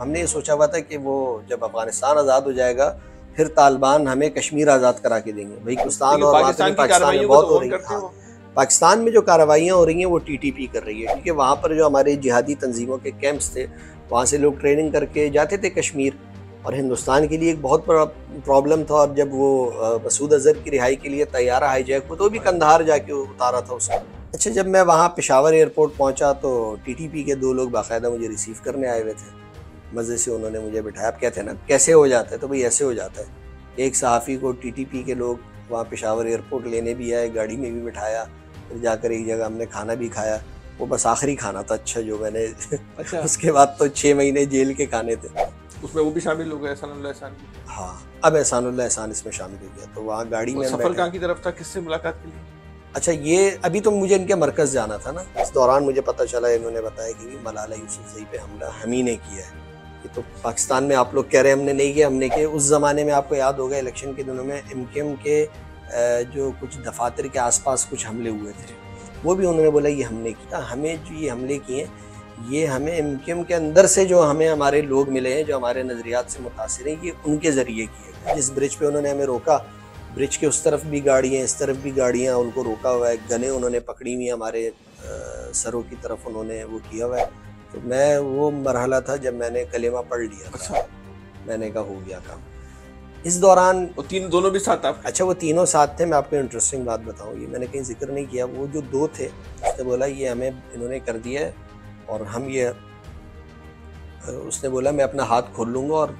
हमने ये सोचा हुआ था कि वो जब अफगानिस्तान आज़ाद हो जाएगा फिर तालिबान हमें कश्मीर आज़ाद करा के देंगे। भाई हिंदुस्तान और पाकिस्तान में बहुत हो रही है। हाँ, पाकिस्तान में जो कार्रवाइयाँ हो रही हैं वो TTP कर रही है, क्योंकि वहाँ पर जो हमारे जिहादी तंजीमों के कैंप्स थे वहाँ से लोग ट्रेनिंग करके जाते थे कश्मीर, और हिंदुस्तान के लिए एक बहुत बड़ा प्रॉब्लम था। और जब वो मसूद अजहर की रिहाई के लिए तैयारा हाईजैक हुआ तो भी कंधार जाके उतारा था उसको। अच्छा, जब मैं वहाँ पेशावर एयरपोर्ट पहुँचा तो TTP के 2 लोग बाकायदा मुझे रिसीव करने आए हुए थे। मज़े से उन्होंने मुझे बिठाया। आप कहते हैं ना कैसे हो जाता है, तो भाई ऐसे हो जाता है। एक सहाफ़ी को TTP के लोग वहाँ पेशावर एयरपोर्ट लेने भी आए, गाड़ी में भी बिठाया, फिर जाकर एक जगह हमने खाना भी खाया। वो बस आखिरी खाना था अच्छा जो मैंने अच्छा। उसके बाद तो 6 महीने जेल के खाने थे। उसमें वो भी शामिल हो गए एहसानुल्लाह एहसान। हाँ, अब एहसानुल्लाह एहसान इसमें शामिल हो गया। तो वहाँ गाड़ी में सफ़र कहाँ की तरफ था, किससे मुलाकात के लिए? अच्छा, ये अभी तो मुझे इनके मरकज़ जाना था ना, इस दौरान मुझे पता चला इन्होंने बताया कि मलाला यूसुफ़ज़ई पे हमला हम ही ने किया है। ये तो पाकिस्तान में आप लोग कह रहे हैं हमने नहीं किया, हमने किया। उस ज़माने में आपको याद होगा इलेक्शन के दिनों में MQM के जो कुछ दफातर के आसपास कुछ हमले हुए थे, वो भी उन्होंने बोला ये हमने किया। हमें जो ये हमले किए ये हमें MQM के अंदर से जो हमें हमारे लोग मिले हैं जो हमारे नज़रियात से मुतासर हैं ये उनके ज़रिए किए। जिस ब्रिज पे उन्होंने हमें रोका, ब्रिज के उस तरफ भी गाड़ियाँ इस तरफ भी गाड़ियाँ, उनको रोका हुआ है, गनें उन्होंने पकड़ी हुई हमारे सरों की तरफ उन्होंने वो किया हुआ है। तो मैं वो मरहला था जब मैंने कलेमा पढ़ लिया। अच्छा, मैंने कहा हो गया काम। इस दौरान वो दोनों भी साथ आप? अच्छा, वो तीनों साथ थे। मैं आपको इंटरेस्टिंग बात बताऊँ, ये मैंने कहीं जिक्र नहीं किया। वो जो 2 थे उसने बोला ये हमें इन्होंने कर दिया है और हम ये, उसने बोला मैं अपना हाथ खोल लूँगा और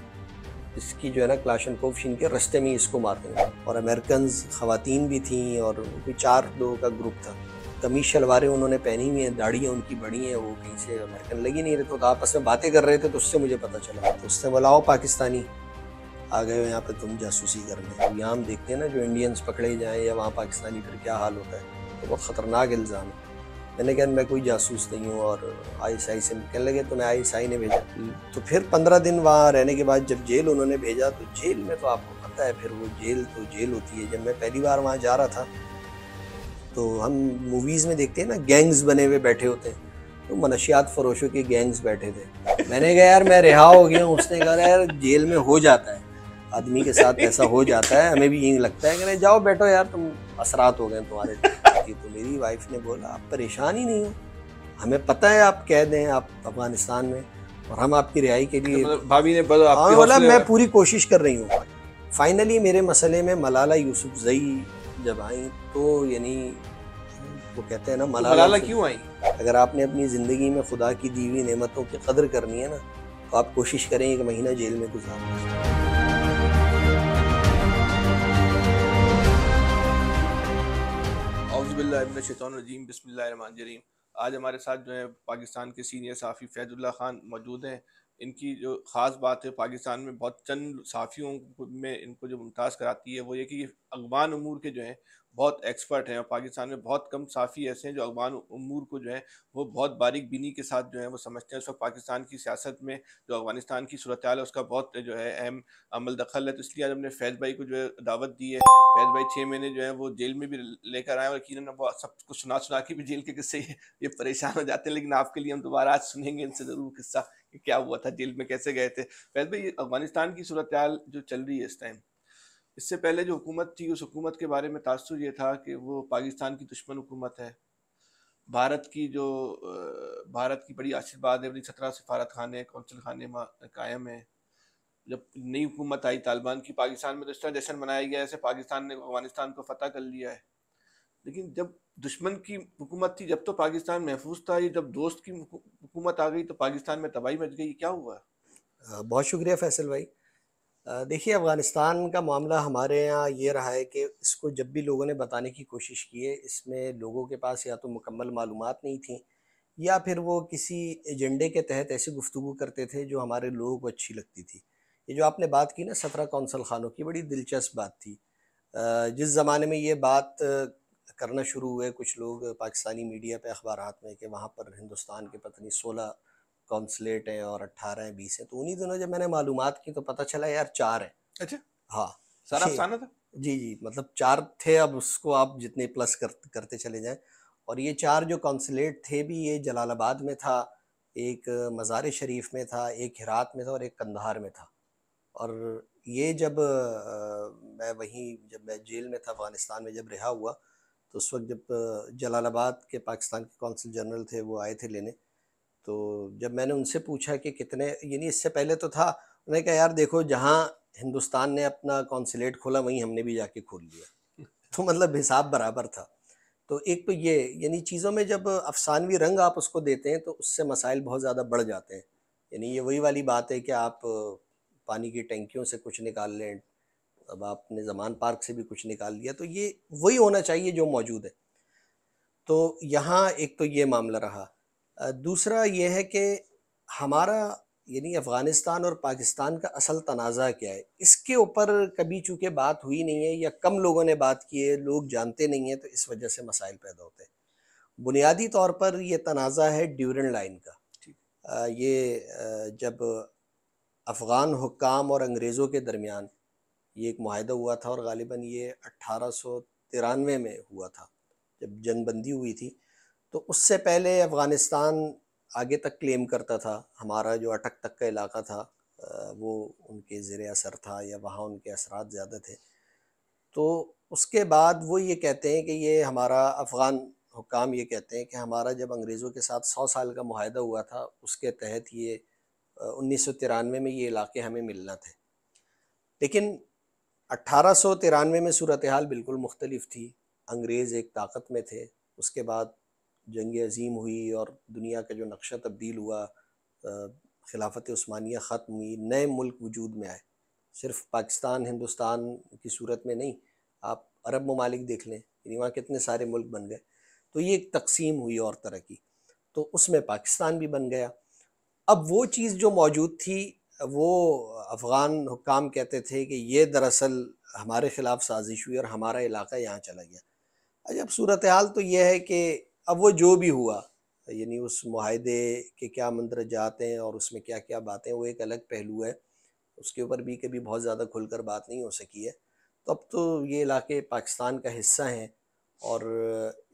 इसकी जो है ना क्लाशनकोवशिन के रास्ते में इसको मार देंगे। और अमेरिकन ख़वातीन भी थीं और 4 लोगों का ग्रुप था। कमीज शलवारें उन्होंने पहनी हुई हैं, दाढ़ियाँ उनकी बड़ी हैं, वो कहीं से अमेरिकन लगी नहीं रहे थे। तो आपस में बातें कर रहे थे तो उससे मुझे पता चला। तो उसने बोला आओ पाकिस्तानी आ गए हो यहाँ पर तुम जासूसी करने, तो यहाँ हम देखते हैं ना जो इंडियंस पकड़े जाएँ या वहाँ पाकिस्तानी फिर क्या हाल होता है। तो बहुत ख़तरनाक इल्ज़ाम है। मैंने कहा मैं कोई जासूस नहीं हूँ और ISI से निकलने लगे तो मैं ISI ने भेजा। तो फिर 15 दिन वहाँ रहने के बाद जब जेल उन्होंने भेजा तो जेल में तो आपको पता है फिर वो जेल तो जेल होती है। जब मैं पहली बार वहाँ जा रहा था तो हम मूवीज़ में देखते हैं ना गैंग्स बने हुए बैठे होते हैं, तो मनशियात फरोशों के गैंग्स बैठे थे। मैंने कहा यार मैं रिहा हो गया हूँ। उसने कहा यार जेल में हो जाता है आदमी के साथ ऐसा हो जाता है, हमें भी यही लगता है। कह जाओ बैठो यार तुम असरात हो गए तुम्हारे। तो मेरी वाइफ ने बोला आप परेशान ही नहीं हो, हमें पता है आप कैद हैं आप अफगानिस्तान में और हम आपकी रिहाई के लिए। भाभी ने बोला मैं पूरी कोशिश कर रही हूँ। फाइनली मेरे मसले में मलाला यूसुफ़ज़ई जब आई तो यानी वो कहते हैं ना मलाला क्यों आई? अगर आपने अपनी ज़िंदगी में खुदा की दी हुई नेमतों की कदर करनी है ना तो आप कोशिश करें 1 महीना जेल में गुजारें। बिस्मिल्लाहिर्रहमानिर्रहीम, बिस्मिल्लाहिर्रहमानिर्रहीम। आज हमारे साथ जो है पाकिस्तान के सीनियर सहाफ़ी फैज़ुल्लाह ख़ान मौजूद हैं। इनकी जो ख़ास बात है पाकिस्तान में बहुत चंद सहाफ़ियों में इनको जो मुमताज़ कराती है वो ये कि अगवान उमूर के जो हैं बहुत एक्सपर्ट हैं। और पाकिस्तान में बहुत कम सहाफ़ी ऐसे हैं जो अगवान उमूर को जो है वो बहुत बारीक बीनी के साथ जो है वो समझते हैं। उस वक्त पाकिस्तान की सियासत में जो अफगानिस्तान की सूरत हाल है उसका बहुत जो है अहम अमल दखल है। तो इसलिए आज हमने फैज़ भाई को जो है दावत दी है। फैज़ भाई 6 महीने जो है वो जेल में भी लेकर आए और यकीनन वो सब कुछ सुना के भी जेल के किस्से ये परेशान हो जाते हैं, लेकिन आपके लिए हम दोबारा आज सुनेंगे इनसे ज़रूर किस्सा कि क्या हुआ था जेल में, कैसे गए थे। फैज़ भाई, अफगानिस्तान की सूरत हाल जो चल रही है इस टाइम, इससे पहले जो हुकूमत थी उस हुकूमत के बारे में तासुर ये था कि वो पाकिस्तान की दुश्मन हुकूमत है। भारत की बड़ी आशीर्वाद है, बड़ी 17 सफारत खाने कौंसल खाने कायम है। जब नई हुकूमत आई तालिबान की पाकिस्तान में तो इस तरह जश्न मनाया गया जैसे पाकिस्तान ने अफगानिस्तान को फ़तह कर लिया है। लेकिन जब दुश्मन की हुकूमत थी जब तो पाकिस्तान महफूज था, ये जब दोस्त की हुकूमत आ गई तो पाकिस्तान में तबाही मच गई। क्या हुआ? बहुत शुक्रिया फैसल भाई। देखिए, अफ़गानिस्तान का मामला हमारे यहाँ ये रहा है कि इसको जब भी लोगों ने बताने की कोशिश की है इसमें लोगों के पास या तो मुकम्मल मालूमात नहीं थी या फिर वो किसी एजेंडे के तहत ऐसी गुफ्तगू करते थे जो हमारे लोगों को अच्छी लगती थी। ये जो आपने बात की ना 17 कौंसल खानों की, बड़ी दिलचस्प बात थी। जिस ज़माने में ये बात करना शुरू हुए कुछ लोग पाकिस्तानी मीडिया पर अखबार में कि वहाँ पर हिंदुस्तान के पत्नी 16 कौंसलेट हैं और 18 हैं 20 हैं, तो उन्हीं दिनों जब मैंने मालूमात की तो पता चला यार 4 हैं। अच्छा, हाँ सारा अफसाना था। जी, मतलब 4 थे, अब उसको आप जितने प्लस करते चले जाएं। और ये 4 जो कौंसलेट थे भी, ये जलालाबाद में था, एक मज़ार शरीफ में था, एक हेरात में था और एक कंधार में था। और ये जब मैं जेल में था अफ़गानिस्तान में, जब रिहा हुआ तो उस वक्त जब जलालाबाद के पाकिस्तान के कौंसल जनरल थे वो आए थे लेने, तो जब मैंने उनसे पूछा कि कितने, यानी इससे पहले तो था, उन्होंने कहा यार देखो जहाँ हिंदुस्तान ने अपना कौंसलेट खोला वहीं हमने भी जाके खोल लिया, तो मतलब हिसाब बराबर था। तो एक तो ये, यानी चीज़ों में जब अफसानवी रंग आप उसको देते हैं तो उससे मसाइल बहुत ज़्यादा बढ़ जाते हैं। यानी ये वही वाली बात है कि आप पानी की टंकियों से कुछ निकाल लें, अब आपने जमान पार्क से भी कुछ निकाल लिया, तो ये वही होना चाहिए जो मौजूद है। तो यहाँ एक तो ये मामला रहा। दूसरा ये है कि हमारा यानी अफ़गानिस्तान और पाकिस्तान का असल तनाज़ा क्या है, इसके ऊपर कभी चूँकि बात हुई नहीं है या कम लोगों ने बात की है, लोग जानते नहीं हैं, तो इस वजह से मसाइल पैदा होते हैं। बुनियादी तौर पर ये तनाज़ा है ड्यूरेंड लाइन का। ये जब अफ़गान हुक्काम और अंग्रेज़ों के दरमियान ये एक मुआहदा हुआ था और ग़ालिबन ये 1893 में हुआ था जब जनबंदी हुई थी। तो उससे पहले अफ़गानिस्तान आगे तक क्लेम करता था, हमारा जो अटक तक का इलाका था वो उनके ज़ेर असर था या वहाँ उनके असरात ज़्यादा थे। तो उसके बाद वो ये कहते हैं कि ये हमारा, अफ़गान हुक्काम ये कहते हैं कि हमारा जब अंग्रेज़ों के साथ 100 साल का मुआहदा हुआ था उसके तहत ये 1993 में ये इलाके हमें मिलना थे। लेकिन 1893 में सूरत हाल बिल्कुल मुख्तलिफ थी, अंग्रेज़ एक ताकत में थे, उसके बाद जंग अजीम हुई और दुनिया का जो नक्शा तब्दील हुआ, खिलाफत उस्मानिया ख़त्म हुई, नए मुल्क वजूद में आए। सिर्फ पाकिस्तान हिंदुस्तान की सूरत में नहीं, आप अरब ममालिक देख लें, यानी वहाँ कितने सारे मुल्क बन गए। तो ये एक तकसीम हुई और तरह की, तो उसमें पाकिस्तान भी बन गया। अब वो चीज़ जो मौजूद थी वो अफ़गान हुक्काम कहते थे कि ये दरअसल हमारे ख़िलाफ़ साजिश हुई और हमारा इलाका यहाँ चला गया। अब सूरत हाल तो ये है कि अब वो जो भी हुआ, यानी उस मुआहदे के क्या मंदरजात हैं और उसमें क्या क्या बातें, वो एक अलग पहलू है, उसके ऊपर भी कभी बहुत ज़्यादा खुलकर बात नहीं हो सकी है। तो अब तो ये इलाके पाकिस्तान का हिस्सा हैं और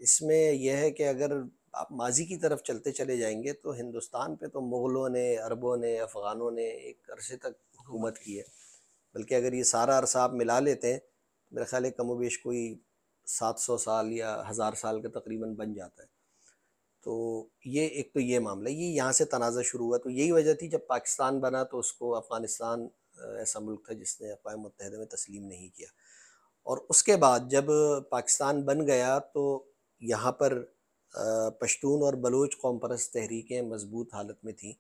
इसमें यह है कि अगर आप माजी की तरफ चलते चले जाएंगे तो हिंदुस्तान पे तो मुग़लों ने, अरबों ने, अफ़ग़ानों ने एक अरसे तक हुकूमत की है। बल्कि अगर ये सारा अरसा आप मिला लेते हैं तो मेरा ख़्याल है कम वेश कोई 700 साल या 1000 साल का तकरीबन बन जाता है। तो ये एक तो ये मामला, ये यहाँ से तनाज़ा शुरू हुआ। तो यही वजह थी जब पाकिस्तान बना तो उसको अफ़गानिस्तान ऐसा मुल्क था जिसने अक़वाम मुत्तहिदा में तस्लीम नहीं किया। और उसके बाद जब पाकिस्तान बन गया तो यहाँ पर पश्तून और बलोच कौम परस्त तहरीकें मजबूत हालत में थीं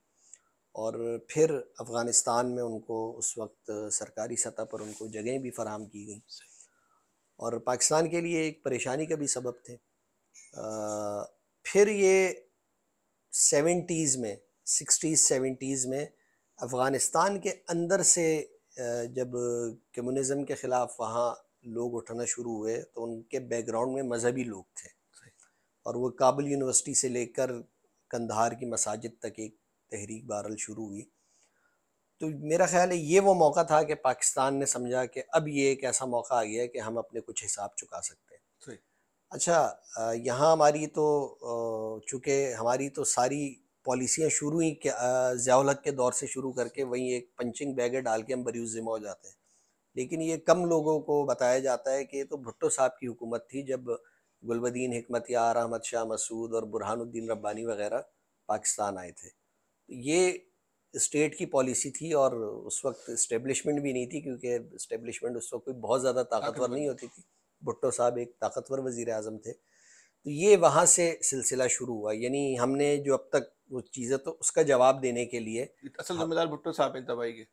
और फिर अफ़गानिस्तान में उनको उस वक्त सरकारी सतह पर उनको जगहें भी फराहम की गई और पाकिस्तान के लिए एक परेशानी का भी सबब थे। फिर ये 60s 70s में अफ़गानिस्तान के अंदर से जब कम्युनिज़म के ख़िलाफ़ वहाँ लोग उठना शुरू हुए तो उनके बैकग्राउंड में मजहबी लोग थे और वो काबुल यूनिवर्सिटी से लेकर कंधार की मसाजिद तक एक तहरीक बहरहाल शुरू हुई। तो मेरा ख़्याल है ये वो मौका था कि पाकिस्तान ने समझा कि अब ये एक ऐसा मौका आ गया है कि हम अपने कुछ हिसाब चुका सकते हैं। अच्छा, यहाँ हमारी तो चूँकि हमारी तो सारी पॉलिसियाँ शुरू ही ज़ियाउल हक़ के दौर से शुरू करके वहीं एक पंचिंग बैग डाल के हम बरूज़ ज़िम्मा हो जाते हैं। लेकिन ये कम लोगों को बताया जाता है कि ये तो भुट्टो साहब की हुकूमत थी जब गुलबदीन हिकमतयार, अहमद शाह मसूद और बुरहानुद्दीन रब्बानी वग़ैरह पाकिस्तान आए थे। ये स्टेट की पॉलिसी थी और उस वक्त इस्टेब्लिशमेंट भी नहीं थी क्योंकि इस्टेब्लिशमेंट उस वक्त कोई बहुत ज़्यादा ताकतवर नहीं होती थी। भुट्टो साहब एक ताकतवर वज़ीर आज़म थे। तो ये वहाँ से सिलसिला शुरू हुआ, यानी हमने जो अब तक वो चीज़ें, तो उसका जवाब देने के लिए असल ज़िम्मेदार भुट्टो साहब हैं तबाही के।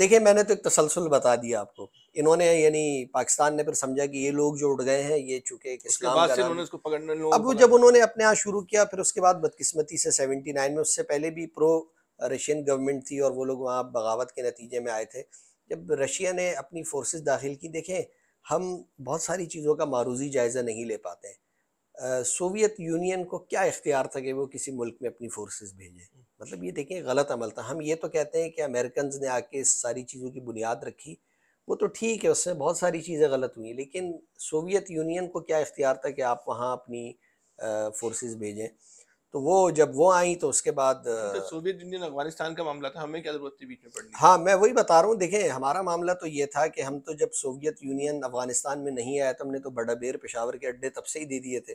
देखिए, मैंने तो एक तसलसल बता दिया आपको। इन्होंने, यानी पाकिस्तान ने फिर समझा कि ये लोग जो उड़ गए हैं ये चूंकि एक इस्लाम का नाम, इसको पकड़ने लोग, अब जब उन्होंने अपने यहाँ शुरू किया फिर उसके बाद बदकिस्मती से 79 में, उससे पहले भी प्रो रशियन गवर्नमेंट थी और वो लोग वहाँ बगावत के नतीजे में आए थे। जब रशिया ने अपनी फोर्सेस दाखिल की, देखें हम बहुत सारी चीज़ों का मारूजी जायज़ा नहीं ले पाते हैं। सोवियत यूनियन को क्या इख्तियार था कि वो किसी मुल्क में अपनी फोर्सेस भेजें? मतलब ये देखें गलत अमल था। हम ये तो कहते हैं कि अमेरिकन ने आके इस सारी चीज़ों की बुनियाद रखी, वो तो ठीक है, उसमें बहुत सारी चीज़ें गलत हुई, लेकिन सोवियत यूनियन को क्या इख्तियार था कि आप वहाँ अपनी फोर्सेस भेजें? तो वो जब वो आई तो उसके बाद तो सोवियत यूनियन अफगानिस्तान का मामला था, हमें क्या जरूरत थी बीच में पड़ने? हाँ मैं वही बता रहा हूँ। देखें हमारा मामला तो ये था कि हम तो जब सोवियत यूनियन अफगानिस्तान में नहीं आया तो हमने तो बड़ा बेर पेशावर के अड्डे तब से ही दे दिए थे।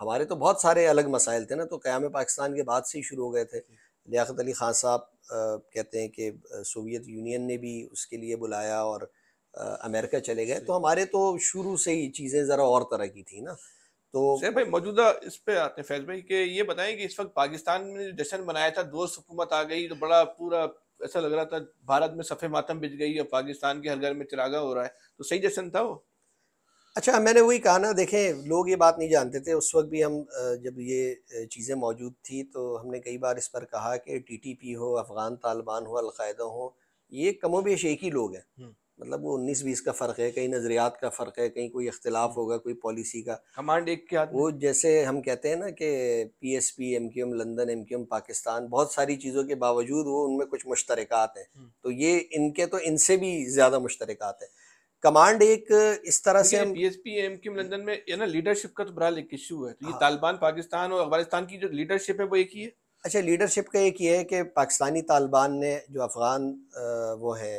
हमारे तो बहुत सारे अलग मसाइल थे ना, तो क़याम पाकिस्तान के बाद से ही शुरू हो गए थे। लियाकत अली ख़ान साहब कहते हैं कि सोवियत यूनियन ने भी उसके लिए बुलाया और अमेरिका चले गए, तो हमारे तो शुरू से ही चीज़ें ज़रा और तरह की थी ना। तो सैफ भाई मौजूदा इस पे आते हैं फैज भाई कि ये बताएं कि इस वक्त पाकिस्तान में जो जश्न मनाया था दोस्त हुकूमत आ गई तो बड़ा पूरा ऐसा लग रहा था भारत में सफ़े मातम बिछ गई और पाकिस्तान के हर घर में चिरागा हो रहा है, तो सही जश्न था वो? अच्छा मैंने वही कहा ना, देखें लोग ये बात नहीं जानते थे। उस वक्त भी हम जब ये चीज़ें मौजूद थी तो हमने कई बार इस पर कहा कि TTP हो, अफ़गान तालिबान हो, अलकायदा हो, ये कमो बेश एक ही लोग हैं। मतलब वो 19-20 का फ़र्क है, कहीं नज़रियात का फ़र्क है, कहीं कोई इख्तिलाफ होगा, कोई पॉलिसी का। कमांड एक के हाथ में, वो जैसे हम कहते हैं ना कि PSP MQM London, MQM Pakistan, बहुत सारी चीज़ों के बावजूद वो उनमें कुछ मुश्तरकात हैं। तो ये इनके तो इनसे भी ज़्यादा मुश्तरकात हैं। कमांड एक इस तरह से हम PSP MQM लंदन में ये ना लीडरशिप का तो बहरहाल एक इशू है। तो ये तालिबान पाकिस्तान और अफगानिस्तान की जो लीडरशिप है वो एक ही है। अच्छा लीडरशिप का एक ये है कि पाकिस्तानी तालिबान ने जो अफ़गान वो है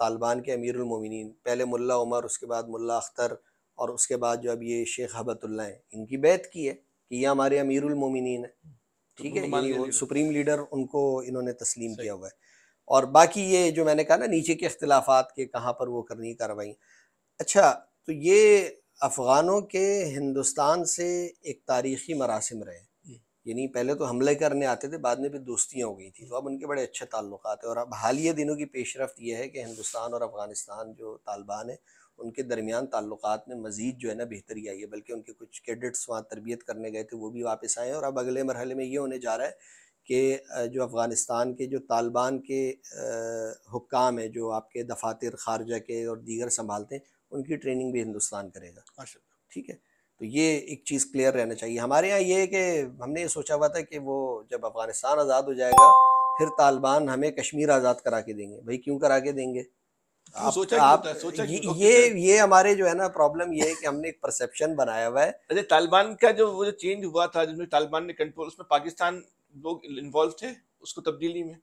तालिबान के अमीरुल मोमिनीन पहले मुल्ला उमर, उसके बाद मुल्ला अख्तर और उसके बाद जो अब ये शेख हबतुल्लाह हैं, इनकी बैत की है कि ये हमारे अमीरुल मोमिनीन है, ठीक है, यानी वो सुप्रीम लीडर उनको इन्होंने तस्लीम किया हुआ है। और बाकी ये जो मैंने कहा ना नीचे के अख्तिलाफ़ात के कहाँ पर वो करनी कार्रवाई। अच्छा तो ये अफ़गानों के हिंदुस्तान से एक तारीख़ी मरासिम रहे, यानी पहले तो हमले करने आते थे, बाद में फिर दोस्तियाँ हो गई थी, तो अब उनके बड़े अच्छे ताल्लुकात हैं। और अब हालिया दिनों की पेशरफ्त यह है कि हिंदुस्तान और अफगानिस्तान जो तालिबान है उनके दरमियान ताल्लुकात में मज़ीद जो है ना बेहतरी आई है, बल्कि उनके कुछ कैडेट्स वहाँ तरबियत करने गए थे वो भी वापस आए हैं। और अब अगले मरहले में ये होने जा रहा है कि जो अफ़गानिस्तान के जो तालिबान के हुक्काम हैं, जो आपके दफातर खारजा के और दीगर संभालते हैं, उनकी ट्रेनिंग भी हिंदुस्तान करेगा, ठीक है। तो ये एक चीज़ क्लियर रहना चाहिए। हमारे यहाँ ये है कि हमने ये सोचा हुआ था कि वो जब अफगानिस्तान आज़ाद हो जाएगा फिर तालिबान हमें कश्मीर आज़ाद करा के देंगे। भाई क्यों करा के देंगे? ये हमारे जो है ना प्रॉब्लम ये है कि हमने एक परसेप्शन बनाया हुआ है। अरे तालिबान का जो वो जो चेंज हुआ था जिसमें तालिबान ने कंट्रोल, उसमें पाकिस्तान लोग इन्वॉल्व थे उसको तब्दीली में।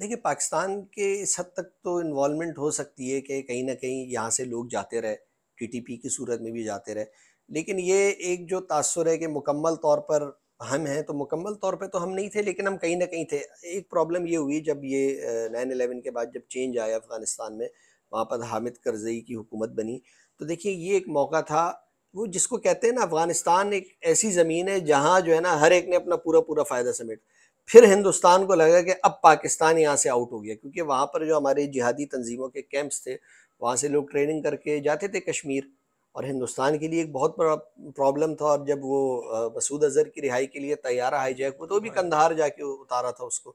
देखिए पाकिस्तान के इस हद तक तो इन्वॉल्वमेंट हो सकती है कि कहीं ना कहीं यहाँ से लोग जाते रहे, TTP की सूरत में भी जाते रहे, लेकिन ये एक जो तासुर है कि मुकम्मल तौर पर हम हैं, तो मुकम्मल तौर पे तो हम नहीं थे लेकिन हम कहीं ना कहीं थे। एक प्रॉब्लम ये हुई जब ये 9/11 के बाद जब चेंज आया अफ़गानिस्तान में, वहाँ पर हामिद करज़ई की हुकूमत बनी, तो देखिए ये एक मौका था वो जिसको कहते हैं ना अफ़गानिस्तान एक ऐसी ज़मीन है जहाँ जो है ना हर एक ने अपना पूरा पूरा फ़ायदा समेट। फिर हिंदुस्तान को लगा कि अब पाकिस्तान यहाँ से आउट हो गया, क्योंकि वहाँ पर जो हमारे जिहादी तंजीमों के कैंप्स थे वहाँ से लोग ट्रेनिंग करके जाते थे कश्मीर, और हिंदुस्तान के लिए एक बहुत बड़ा प्रॉब्लम था। और जब वो मसूद अजहर की रिहाई के लिए तैयारा हाईजैक हुआ तो भी कंधार जाके उतारा था उसको।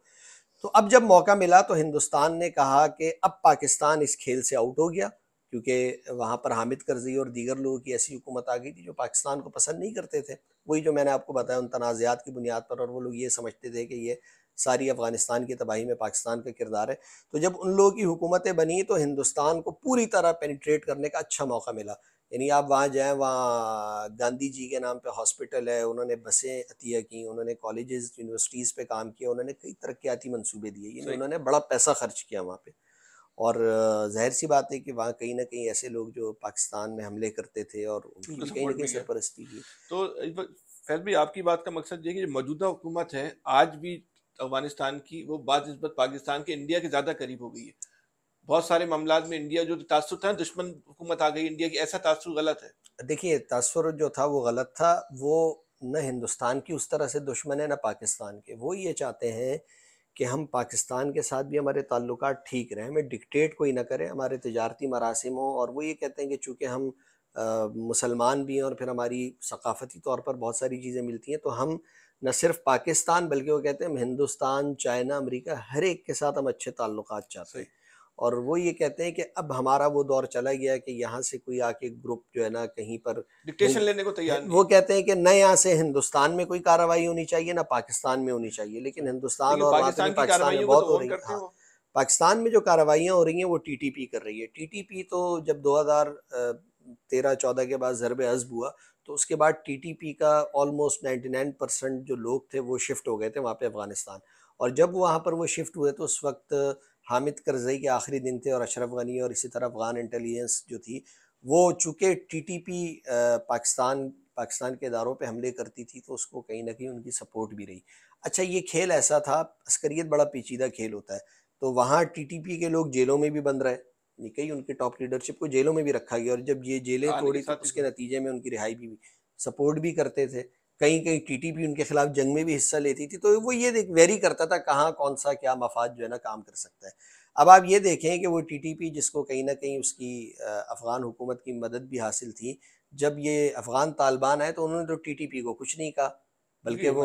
तो अब जब मौका मिला तो हिंदुस्तान ने कहा कि अब पाकिस्तान इस खेल से आउट हो गया, क्योंकि वहाँ पर हामिद करज़ई और दीगर लोगों की ऐसी हुकूमत आ गई थी जो पाकिस्तान को पसंद नहीं करते थे, वही जो मैंने आपको बताया उन तनाज़ात की बुनियाद पर। और वो लोग ये समझते थे कि ये सारी अफ़गानिस्तान की तबाही में पाकिस्तान का किरदार है। तो जब उन लोगों की हुकूमतें बनी तो हिंदुस्तान को पूरी तरह पेनिट्रेट करने का अच्छा मौका मिला, यानी आप वहाँ जाएँ, वहाँ गांधी जी के नाम पे हॉस्पिटल है, उन्होंने बसें अतिया की, उन्होंने कॉलेजेस यूनिवर्सिटीज़ पे काम किया, उन्होंने कई तरक्याती मंसूबे दिए, यानी उन्होंने बड़ा पैसा खर्च किया वहाँ पे। और ज़ाहिर सी बात है कि वहाँ कहीं ना कहीं ऐसे लोग जो पाकिस्तान में हमले करते थे और उनकी कहीं ना कहीं सरपरस्ती की। तो फैज भाई आपकी बात का मकसद ये कि जो मौजूदा हुकूमत है आज भी अफगानिस्तान की, वो बानिस्बत पाकिस्तान के इंडिया के ज़्यादा करीब हो गई है। बहुत सारे मामलों में इंडिया जो तासुर था दुश्मन हुकूमत आ गई इंडिया की, ऐसा तासुर गलत है? देखिए तासुर जो था वो गलत था, वो न हिंदुस्तान की उस तरह से दुश्मन है न पाकिस्तान के। वो ये चाहते हैं कि हम पाकिस्तान के साथ भी हमारे ताल्लुकात ठीक रहें, हमें डिक्टेट कोई ना करे, हमारे तजारती मरासिम हों। और वो ये कहते हैं कि चूँकि हम मुसलमान भी हैं और फिर हमारी सकाफती तौर पर बहुत सारी चीज़ें मिलती हैं, तो हम न सिर्फ पाकिस्तान बल्कि वो कहते हैं हम हिंदुस्तान, चाइना, अमरीका हर एक के साथ हम अच्छे ताल्लुकात चाहते हैं। और वो ये कहते हैं कि अब हमारा वो दौर चला गया कि यहाँ से कोई आके ग्रुप जो है ना कहीं पर डिक्टेशन लेने को तैयार। वो कहते हैं कि न यहाँ से हिंदुस्तान में कोई कार्रवाई होनी चाहिए ना पाकिस्तान में होनी चाहिए। लेकिन हिंदुस्तान और पाकिस्तान में बहुत हो रही है। हाँ, पाकिस्तान में जो कार्रवाइयाँ हो रही हैं वो TTP कर रही है। TTP तो जब 2000 13-14 के बाद ज़रब हज़ब हुआ, तो उसके बाद टीटीपी का ऑलमोस्ट 99% जो लोग थे वो शिफ्ट हो गए थे वहाँ पे अफ़गानिस्तान। और जब वहाँ पर वो शिफ्ट हुए तो उस वक्त हामिद करज़ई के आखिरी दिन थे और अशरफ गनी और इसी तरह अफ़गान इंटेलिजेंस जो थी वो चूँकि टीटीपी पाकिस्तान के इदारों पे हमले करती थी तो उसको कहीं ना कहीं उनकी सपोर्ट भी रही। अच्छा, ये खेल ऐसा था, अस्करियत बड़ा पेचीदा खेल होता है, तो वहाँ टीटीपी के लोग जेलों में भी बंद रहे, कई उनके टॉप लीडरशिप को जेलों में भी रखा गया और जब ये जेलें थोड़ी तो उसके नतीजे में उनकी रिहाई भी सपोर्ट भी करते थे, कहीं कहीं टीटीपी उनके खिलाफ जंग में भी हिस्सा लेती थी। तो वो ये वेरी करता था कहाँ कौन सा क्या मफाद जो है ना काम कर सकता है। अब आप ये देखें कि वो टीटीपी जिसको कहीं ना कहीं उसकी अफ़गान हुकूमत की मदद भी हासिल थी, जब ये अफ़गान तालिबान आए तो उन्होंने तो टीटीपी को कुछ नहीं कहा, बल्कि वो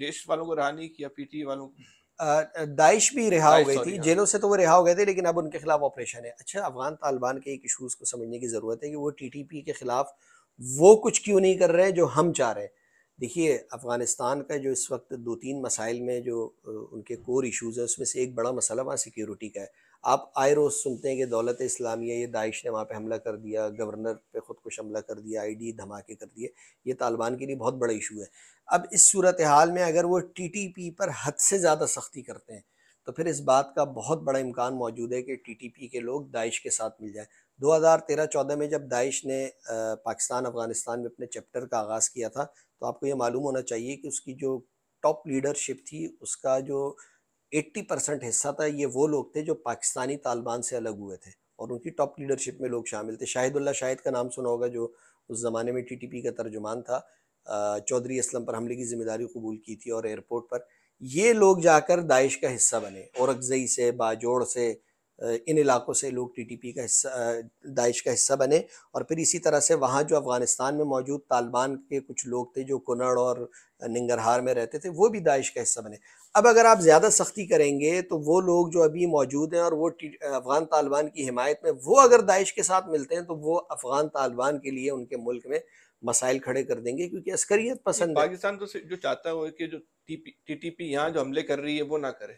देश वालों को रहा नहीं किया, पीटी वालों को दाइश भी रिहा हो गई थी जेलों से, तो वो रिहा हो गए थे लेकिन अब उनके खिलाफ ऑपरेशन है। अच्छा, अफ़गान तालिबान के एक इशूज़ को समझने की ज़रूरत है कि वो टीटीपी के ख़िलाफ़ वो कुछ क्यों नहीं कर रहे हैं जो हम चाह रहे हैं। देखिए, अफ़गानिस्तान का जो इस वक्त 2-3 मसाइल में जो उनके कोर इशूज़ हैं उसमें से एक बड़ा मसला वहाँ सिक्योरिटी का है। आप आए रोज़ सुनते हैं कि दौलत इस्लामिया, ये दाइश ने वहाँ पे हमला कर दिया, गवर्नर पे ख़ुदकुश हमला कर दिया, आईडी धमाके कर दिए, ये तालिबान के लिए बहुत बड़ा इशू है। अब इस सूरत हाल में अगर वो टीटीपी पर हद से ज़्यादा सख्ती करते हैं तो फिर इस बात का बहुत बड़ा इम्कान मौजूद है कि टीटीपी के लोग दाइश के साथ मिल जाए। 2013-14 में जब दाइश ने पाकिस्तान अफ़गानिस्तान में अपने चैप्टर का आगाज़ किया था तो आपको ये मालूम होना चाहिए कि उसकी जो टॉप लीडरशिप थी उसका जो 80% हिस्सा था ये वो लोग थे जो पाकिस्तानी तालिबान से अलग हुए थे और उनकी टॉप लीडरशिप में लोग शामिल थे। शाहिदुल्लाह शाहिद का नाम सुना होगा, जो उस ज़माने में टीटीपी का तर्जुमान था, चौधरी असलम पर हमले की जिम्मेदारी कबूल की थी और एयरपोर्ट पर ये लोग जाकर दाइश का हिस्सा बने और अगजई से बाजोड़ से इन इलाकों से लोग टीटीपी का हिस्सा दाइश का हिस्सा बने। और फिर इसी तरह से वहाँ जो अफ़गानिस्तान में मौजूद तालिबान के कुछ लोग थे जो कुनड़ और नंगरहार में रहते थे वो भी दाइश का हिस्सा बने। अब अगर आप ज़्यादा सख्ती करेंगे तो वो लोग जो अभी मौजूद हैं और वो अफ़गान तालिबान की हिमायत में वो अगर दाइश के साथ मिलते हैं तो वो अफ़गान तालिबान के लिए उनके मुल्क में मसाइल खड़े कर देंगे, क्योंकि अस्करियत पसंद पाकिस्तान तो जो चाहता है कि जो टीटीपी यहाँ जो हमले कर रही है वो ना करे।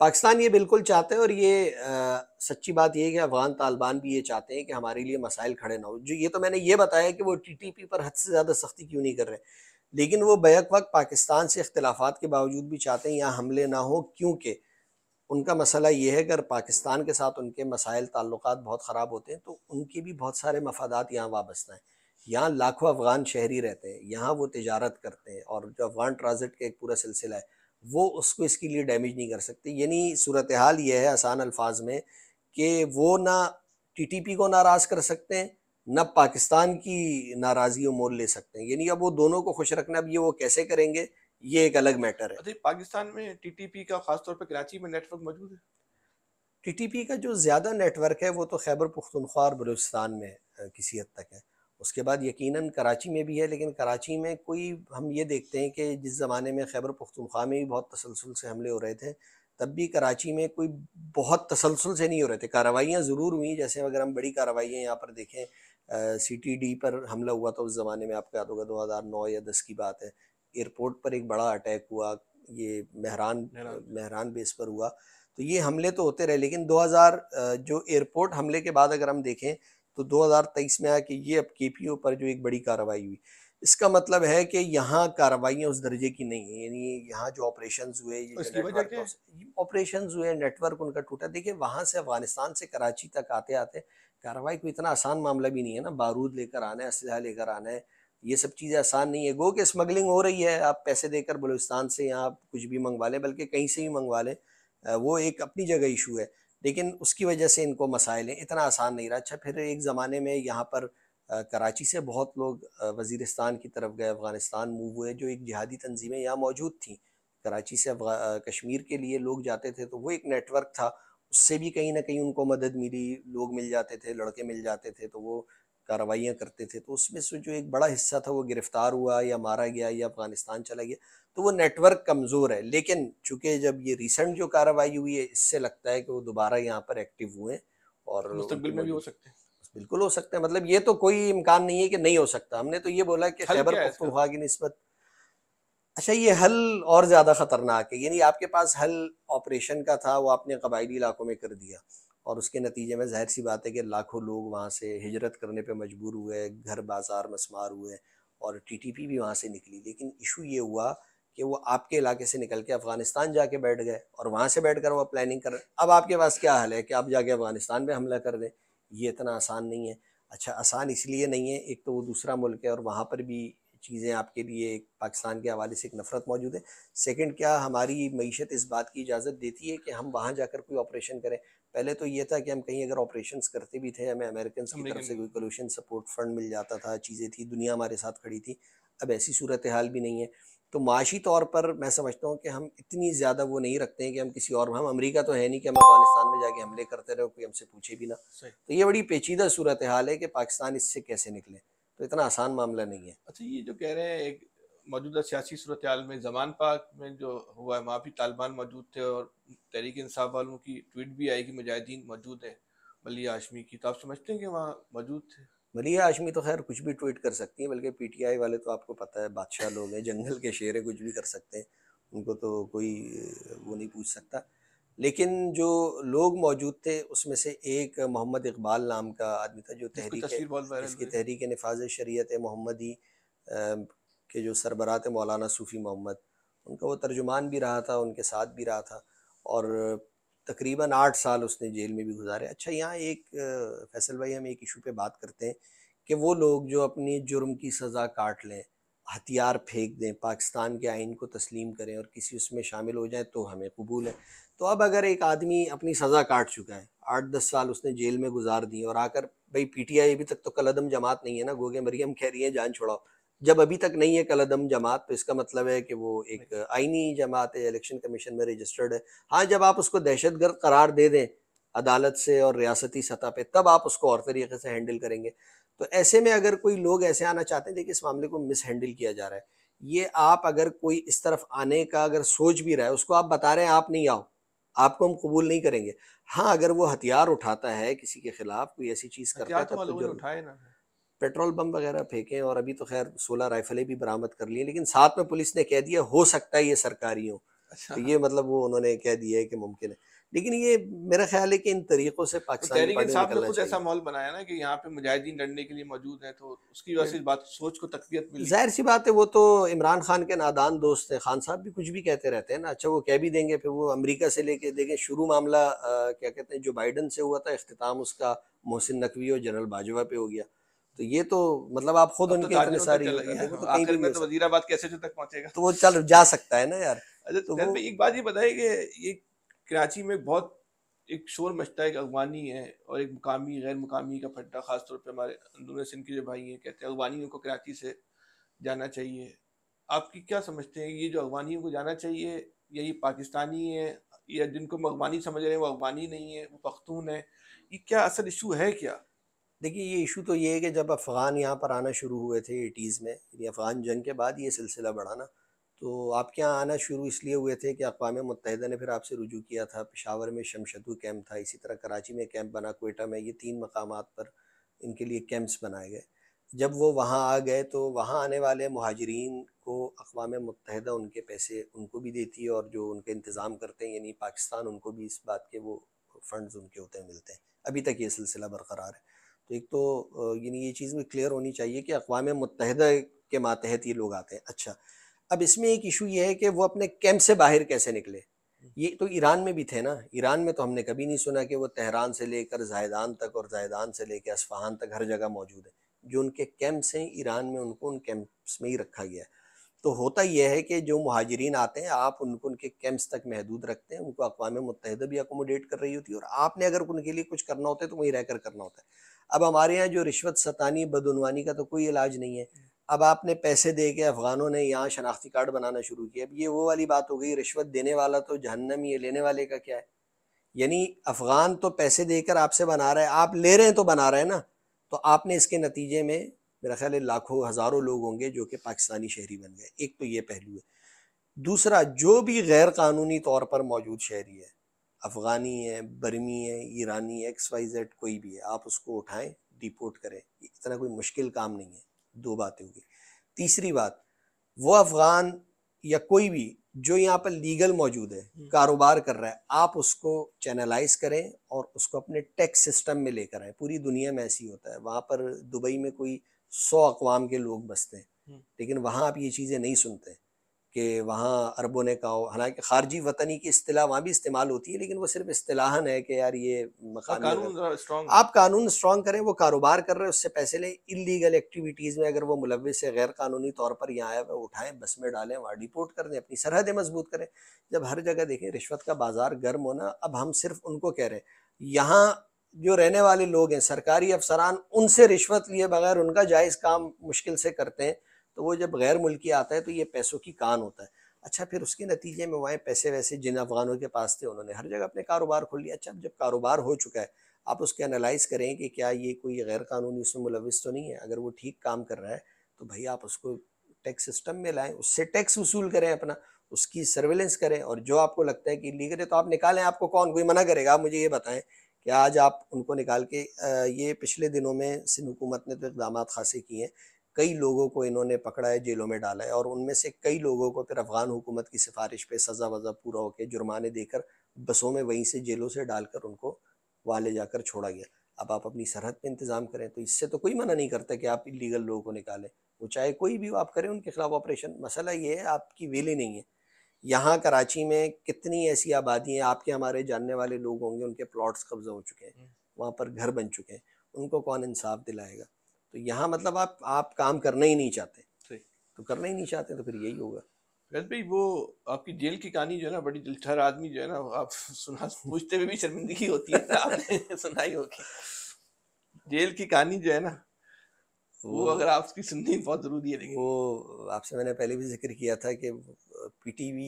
पाकिस्तान ये बिल्कुल चाहते हैं और ये सच्ची बात ये है कि अफ़गान तालिबान भी ये चाहते हैं कि हमारे लिए मसाइल खड़े ना हो। जो ये तो मैंने ये बताया कि वो टीटीपी पर हद से ज़्यादा सख्ती क्यों नहीं कर रहे, लेकिन वो बैक वक्त पाकिस्तान से इख्तिलाफात के बावजूद भी चाहते हैं यहाँ हमले ना हो, क्योंकि उनका मसला ये है कि अगर पाकिस्तान के साथ उनके मसाइल ताल्लुकात बहुत ख़राब होते हैं तो उनके भी बहुत सारे मफादात यहाँ वाबस्ता हैं। यहाँ लाखों अफ़गान शहरी रहते हैं, यहाँ वो तिजारत करते हैं और जो अफ़गान ट्रांजिट का एक पूरा सिलसिला है वो उसको इसके लिए डैमेज नहीं कर सकते। यानी सूरत हाल ये है आसान अल्फाज में कि वो ना टीटीपी को नाराज़ कर सकते हैं ना पाकिस्तान की नाराज़गी मोल ले सकते हैं, यानी अब वो दोनों को खुश रखना, अब ये वो कैसे करेंगे ये एक अलग मैटर है। अच्छा, पाकिस्तान में टीटीपी का खासतौर पर कराची में नेटवर्क मौजूद है? टीटीपी का जो ज़्यादा नेटवर्क है वो तो खैबर पख्तूनख्वा और बलूचिस्तान में किसी हद तक है, उसके बाद यकीनन कराची में भी है, लेकिन कराची में कोई हम ये देखते हैं कि जिस ज़माने में खैबर पख्तूनख्वा में भी बहुत तसलसल से हमले हो रहे थे तब भी कराची में कोई बहुत तसलसल से नहीं हो रहे थे, कार्रवाइयाँ ज़रूर हुई। जैसे अगर हम बड़ी कार्रवाइयाँ यहाँ पर देखें, CTD पर हमला हुआ था उस ज़माने में, आपको याद होगा 2009 या 10 की बात है, एयरपोर्ट पर एक बड़ा अटैक हुआ, ये मेहरान बेस पर हुआ, तो ये हमले तो होते रहे। लेकिन 2000 जो एयरपोर्ट हमले के बाद अगर हम देखें तो 2023 में आया कि ये अब KPO पर जो एक बड़ी कार्रवाई हुई, इसका मतलब है कि यहाँ कार्रवाइयाँ उस दर्जे की नहीं है, यानी यहाँ जो ऑपरेशंस हुए नेटवर्क उनका टूटा। देखिए, वहाँ से अफ़गानिस्तान से कराची तक आते आते कार्रवाई को इतना आसान मामला भी नहीं है ना, बारूद लेकर आना है, असलहा लेकर आना है, ये सब चीज़ें आसान नहीं है। गो कि स्मगलिंग हो रही है, आप पैसे देकर बलूचिस्तान से यहाँ कुछ भी मंगवा लें, बल्कि कहीं से भी मंगवा लें, वो एक अपनी जगह इशू है, लेकिन उसकी वजह से इनको मसाइल हैं, इतना आसान नहीं रहा। अच्छा, फिर एक ज़माने में यहाँ पर कराची से बहुत लोग वजीरिस्तान की तरफ गए, अफ़गानिस्तान मूव हुए, जो एक जिहादी तंजीमें यहाँ मौजूद थीं, कराची से कश्मीर के लिए लोग जाते थे तो वो एक नेटवर्क था, उससे भी कहीं ना कहीं उनको मदद मिली, लोग मिल जाते थे, लड़के मिल जाते थे तो वो कार्रवाइयाँ करते थे, तो उसमें से जो एक बड़ा हिस्सा था वो गिरफ्तार हुआ या मारा गया या अफ़गानिस्तान चला गया, तो वो नेटवर्क कमज़ोर है। लेकिन चूँकि जब ये रिसेंट जो कार्रवाई हुई है इससे लगता है कि वो दोबारा यहाँ पर एक्टिव हुए और मुस्तकबिल में भी हो सकते हैं, बिल्कुल हो सकते हैं, मतलब ये तो कोई इम्कान नहीं है कि नहीं हो सकता। हमने तो ये बोला कि खैबर पख्तूनख्वा की निस्बत अच्छा ये हल और ज़्यादा ख़तरनाक है, यानी आपके पास हल ऑपरेशन का था वो आपने कबायली इलाकों में कर दिया, और उसके नतीजे में जाहिर सी बात है कि लाखों लोग वहाँ से हिजरत करने पे मजबूर हुए, घर बाजार मस्मार हुए और टीटीपी भी वहाँ से निकली। लेकिन इशू ये हुआ कि वो आपके इलाके से निकल के अफ़गानिस्तान जाके बैठ गए और वहाँ से बैठ कर वो प्लानिंग कर। अब आपके पास क्या हाल है कि आप जाके अफ़गानिस्तान पर हमला कर दें, ये इतना आसान नहीं है। अच्छा, आसान इसलिए नहीं है, एक तो वो दूसरा मुल्क है और वहाँ पर भी चीज़ें आपके लिए पाकिस्तान के हवाले से एक नफरत मौजूद है। सेकंड, क्या हमारी मीशत इस बात की इजाज़त देती है कि हम वहाँ जाकर कोई ऑपरेशन करें? पहले तो ये था कि हम कहीं अगर ऑपरेशंस करते भी थे, हमें अमेरिकन की तरफ से कोई कोलिशन सपोर्ट फंड मिल जाता था, चीज़ें थी, दुनिया हमारे साथ खड़ी थी। अब ऐसी सूरत हाल भी नहीं है। तो माशी तौर पर मैं समझता हूँ कि हम इतनी ज़्यादा वो नहीं रखते हैं कि हम किसी और, हम अमेरिका तो है नहीं कि हम अफगानिस्तान में जाके हमले करते रहे, कोई हमसे पूछे भी ना। तो ये बड़ी पेचीदा सूरत हाल है कि पाकिस्तान इससे कैसे निकले, तो इतना आसान मामला नहीं है। अच्छा, ये जो कह रहे हैं एक मौजूदा सियासी सूरत हाल में जमान पाक में जो हुआ है, वहाँ भी तालिबान मौजूद थे और तहरीक इंसाफ वालों की ट्वीट भी आई कि मुजाहिदीन मौजूद है, मलिया हाशमी की, तो आप समझते हैं कि वहाँ मौजूद थे? मलिया हाशमी तो खैर कुछ भी ट्वीट कर सकती हैं, बल्कि पीटीआई वाले तो आपको पता है बादशाह लोग हैं, जंगल के शेर हैं, कुछ भी कर सकते हैं, उनको तो कोई वो नहीं पूछ सकता। लेकिन जो लोग मौजूद थे उसमें से एक मोहम्मद इकबाल नाम का आदमी था जो तहरीक नफाज शरीयत मोहम्मदी के जो सरबरात मौलाना सूफ़ी मोहम्मद, उनका वो तर्जुमान भी रहा था, उनके साथ भी रहा था और तकरीबन 8 साल उसने जेल में भी गुजारे। अच्छा, यहाँ एक फैसल भाई हम एक इशू पे बात करते हैं कि वो लोग जो अपने जुर्म की सज़ा काट लें, हथियार फेंक दें, पाकिस्तान के आइन को तस्लीम करें और किसी उसमें शामिल हो जाए तो हमें कबूल है। तो अब अगर एक आदमी अपनी सज़ा काट चुका है, 8-10 साल उसने जेल में गुजार दिए और आकर भाई पीटीआई अभी तक तो कलदम जमात नहीं है ना, गोगे मरियम कह रही है जान छोड़ाओ, जब अभी तक नहीं है कलदम जमात तो इसका मतलब है कि वो एक आइनी जमात है, इलेक्शन कमीशन में रजिस्टर्ड है। हाँ, जब आप उसको दहशतगर्द करार दे दें अदालत से और रियासती सतह पे, तब आप उसको और तरीके से हैंडल करेंगे। तो ऐसे में अगर कोई लोग ऐसे आना चाहते हैं, देखिए इस मामले को मिस हैंडल किया जा रहा है। ये आप अगर कोई इस तरफ आने का अगर सोच भी रहा है, उसको आप बता रहे हैं आप नहीं आओ, आपको हम कबूल नहीं करेंगे। हाँ, अगर वो हथियार उठाता है किसी के खिलाफ, कोई ऐसी चीज़ करता है, तो पेट्रोल बम वगैरह फेंकें। और अभी तो खैर 16 राइफलें भी बरामद कर ली हैं, लेकिन साथ में पुलिस ने कह दिया हो सकता है ये सरकारी हो। अच्छा, तो ये मतलब वो उन्होंने कह दिया है कि मुमकिन है, लेकिन ये मेरा ख्याल है कि इन तरीक़ों से पाकिस्तान ने कुछ ऐसा माहौल बनाया ना कि यहाँ पे मुजाहिदीन लड़ने के लिए मौजूद है, तो उसकी वजह से बात सोच को तक़वियत मिली। जाहिर सी बात है, वो तो इमरान खान के नादान दोस्त हैं, खान साहब भी कुछ भी कहते रहते हैं ना। अच्छा, वो कह भी देंगे, फिर वो अमरीका से लेके देखें, शुरू मामला क्या कहते हैं जो बाइडन से हुआ था, अख्ताम उसका मोहसिन नकवी और जनरल बाजवा पे हो गया। तो ये तो मतलब आप खुद उनके इतने सारी आखिर में तो वजीराबाद कैसे जो तक पहुंचेगा, तो वो चल जा सकता है ना यार। अच्छा, तो एक बात ये बताइए कि ये कराची में बहुत एक शोर मचता है, एक अगवानी है और एक मुकामी गैर मुकामी का फट्टा, खासतौर पे हमारे अंदरून सिंध के जो भाई हैं कहते हैं अगवानियों को कराची से जाना चाहिए। आपकी क्या समझते हैं, ये जो अगवानियों को जाना चाहिए, या ये पाकिस्तानी है, या जिनको अगवानी समझ रहे हैं वो अगवानी नहीं है, वो पख्तून है, ये क्या असल इशू है? क्या देखिए, ये इशू तो ये है कि जब अफ़गान यहाँ पर आना शुरू हुए थे 80s में, यानी अफ़गान जंग के बाद ये सिलसिला बढ़ा ना, तो आपके यहाँ आना शुरू इसलिए हुए थे कि अक़वाम मुत्तहिदा ने फिर आपसे रुजू किया था। पेशावर में शमशदू कैंप था, इसी तरह कराची में कैंप बना, कोयटा में, ये 3 मकामात पर इनके लिए कैंप्स बनाए गए। जब वो वहाँ आ गए तो वहाँ आने वाले महाजरीन को अक़वाम मुत्तहिदा उनके पैसे उनको भी देती है और जो उनका इंतज़ाम करते हैं यानी पाकिस्तान, उनको भी इस बात के वो फ़ंड्स उनके होते हैं, मिलते हैं। अभी तक ये सिलसिला बरकरार है। एक तो यानी ये चीज़ भी क्लियर होनी चाहिए कि अक़वाम मुत्तहिदा के मातहत ये लोग आते हैं। अच्छा, अब इसमें एक इशू ये है कि वो अपने कैंप से बाहर कैसे निकले। ये तो ईरान में भी थे ना, ईरान में तो हमने कभी नहीं सुना कि वो तेहरान से लेकर ज़ायदान तक और ज़ायदान से लेकर अस्फहान तक हर जगह मौजूद है। जो उनके कैंप्स हैं ईरान में, उनको उन कैंप्स में ही रखा गया है। तो होता यह है कि जो मुहाजिरीन आते हैं आप उनको उनके कैंप्स तक महदूद रखते हैं, उनको अक़वाम मुत्तहिदा भी अकोमोडेट कर रही होती है और आपने अगर उनके लिए कुछ करना होता है तो वहीं रहकर करना होता है। अब हमारे यहाँ जो रिश्वत सतानी बदउनवानी का तो कोई इलाज नहीं है। अब आपने पैसे दे के अफ़गानों ने यहाँ शनाख्ती कार्ड बनाना शुरू किया, अब ये वो वाली बात हो गई, रिश्वत देने वाला तो जहन्नम, ये लेने वाले का क्या है? यानी अफ़गान तो पैसे देकर आपसे बना रहा है, आप ले रहे हैं तो बना रहे हैं ना। तो आपने इसके नतीजे में मेरा ख्याल है लाखों हज़ारों लोग होंगे जो कि पाकिस्तानी शहरी बन गए। एक तो ये पहलू है। दूसरा, जो भी गैर कानूनी तौर पर मौजूद शहरी है, अफ़गानी है, बर्मी है, ईरानी है, XYZ कोई भी है, आप उसको उठाएं, डिपोर्ट करें, इतना कोई मुश्किल काम नहीं है। 2 बातें होगी। तीसरी बात, वो अफ़गान या कोई भी जो यहाँ पर लीगल मौजूद है, कारोबार कर रहा है, आप उसको चैनलाइज करें और उसको अपने टैक्स सिस्टम में लेकर आए। पूरी दुनिया में ऐसी होता है, वहाँ पर दुबई में कोई 100 अकवाम के लोग बसते हैं, लेकिन वहाँ आप ये चीज़ें नहीं सुनते कि वहाँ अरबों ने कहा हो। हालांकि खारजी वतनी की इस्तिलाह वहाँ भी इस्तेमाल होती है, लेकिन वो सिर्फ इस्तिलाहन है कि यार ये कानून, आप कानून स्ट्रॉन्ग करें। वो कारोबार कर रहे हैं, उससे पैसे लें, इलीगल एक्टिविटीज़ में अगर वो मुलविस है गैर कानूनी तौर पर यहाँ आया हुआ, उठाएं, बस में डालें, वहाँ डिपोर्ट कर दें, अपनी सरहदें मजबूत करें। जब हर जगह देखें रिश्वत का बाजार गर्म होना, अब हम सिर्फ उनको कह रहे हैं, यहाँ जो रहने वाले लोग हैं सरकारी अफसरान, उनसे रिश्वत लिए बगैर उनका जायज़ काम मुश्किल से करते हैं। तो वो जब गैर मुल्की आता है तो ये पैसों की कान होता है। अच्छा, फिर उसके नतीजे में वहाँ पैसे वैसे जिन अफगानों के पास थे उन्होंने हर जगह अपने कारोबार खोल लिया। अच्छा, जब कारोबार हो चुका है, आप उसके एनालाइज करें कि क्या ये कोई गैर कानूनी उसमें मुलविस तो नहीं है। अगर वो ठीक काम कर रहा है तो भाई आप उसको टैक्स सिस्टम में लाएँ, उससे टैक्स वसूल करें अपना, उसकी सर्वेलेंस करें, और जो आपको लगता है कि लीगल है तो आप निकालें। आपको कौन, कोई मना करेगा? आप मुझे ये बताएं कि आज आप उनको निकाल के, ये पिछले दिनों में सिंध हुकूमत ने तो इकदाम खासे किए हैं, कई लोगों को इन्होंने पकड़ा है, जेलों में डाला है, और उनमें से कई लोगों को फिर अफगान हुकूमत की सिफारिश पे सज़ा वज़ा पूरा होकर जुर्माने देकर बसों में वहीं से जेलों से डालकर उनको वहाँ ले जाकर छोड़ा गया। अब आप अपनी सरहद पे इंतज़ाम करें। तो इससे तो कोई मना नहीं करता कि आप इलीगल लोगों को निकालें, वो चाहे कोई भी आप करें, उनके खिलाफ ऑपरेशन। मसला ये है आपकी वेली नहीं है। यहाँ कराची में कितनी ऐसी आबादी है, आपके हमारे जानने वाले लोग होंगे, उनके प्लॉट्स कब्जा हो चुके हैं, वहाँ पर घर बन चुके हैं, उनको कौन इंसाफ दिलाएगा। तो यहाँ मतलब आप काम करना ही नहीं चाहते, तो करना ही नहीं चाहते तो फिर यही होगा। वैसे भाई वो आपकी जेल की कहानी जो है ना, बड़ी दिलचस्प, आदमी जो है ना, आप सुना पूछते हुए भी शर्मिंदगी होती है, आपने सुनाई होगी जेल की कहानी जो है ना, वो अगर आप उसकी सुननी बहुत ज़रूरी है। लेकिन वो आपसे मैंने पहले भी जिक्र किया था कि PTV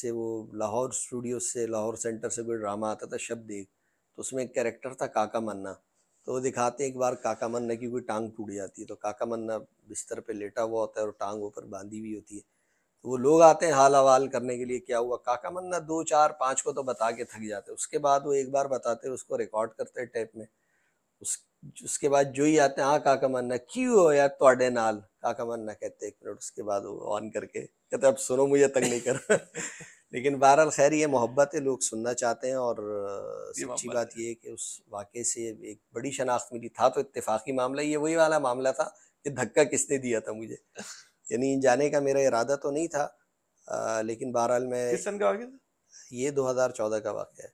से, वो लाहौर स्टूडियो से, लाहौर सेंटर से कोई ड्रामा आता था शब देख, तो उसमें एक कैरेक्टर था काका मन्ना। तो वो दिखाते हैं एक बार काका मन्ना की कोई टांग टूट जाती है, तो काका मन्ना बिस्तर पे लेटा हुआ होता है और टांग ऊपर बांधी हुई होती है। तो वो लोग आते हैं हाल हवाल करने के लिए क्या हुआ। काका मन्ना 2, 4, 5 को तो बता के थक जाते हैं, उसके बाद वो एक बार बताते हैं, उसको रिकॉर्ड करते हैं टेप में, उसके बाद जो ही आते हैं, हाँ काका मन्ना क्यों हो यार तोड़े नाल, काका मन्ना कहते 1 मिनट, उसके बाद वो ऑन करके कहते अब सुनो मुझे तंग नहीं कर। लेकिन बहरहाल खैर ये मोहब्बत है, लोग सुनना चाहते हैं। और सच्ची बात ये है कि उस वाक़े से एक बड़ी शनाख्त मिली। था तो इत्तेफाकी मामला, ये वही वाला मामला था कि धक्का किसने दिया था मुझे, यानी जाने का मेरा इरादा तो नहीं था, लेकिन बहरहाल मैं, किस सन का वाक़ा था ये? 2014 का वाक़ा है।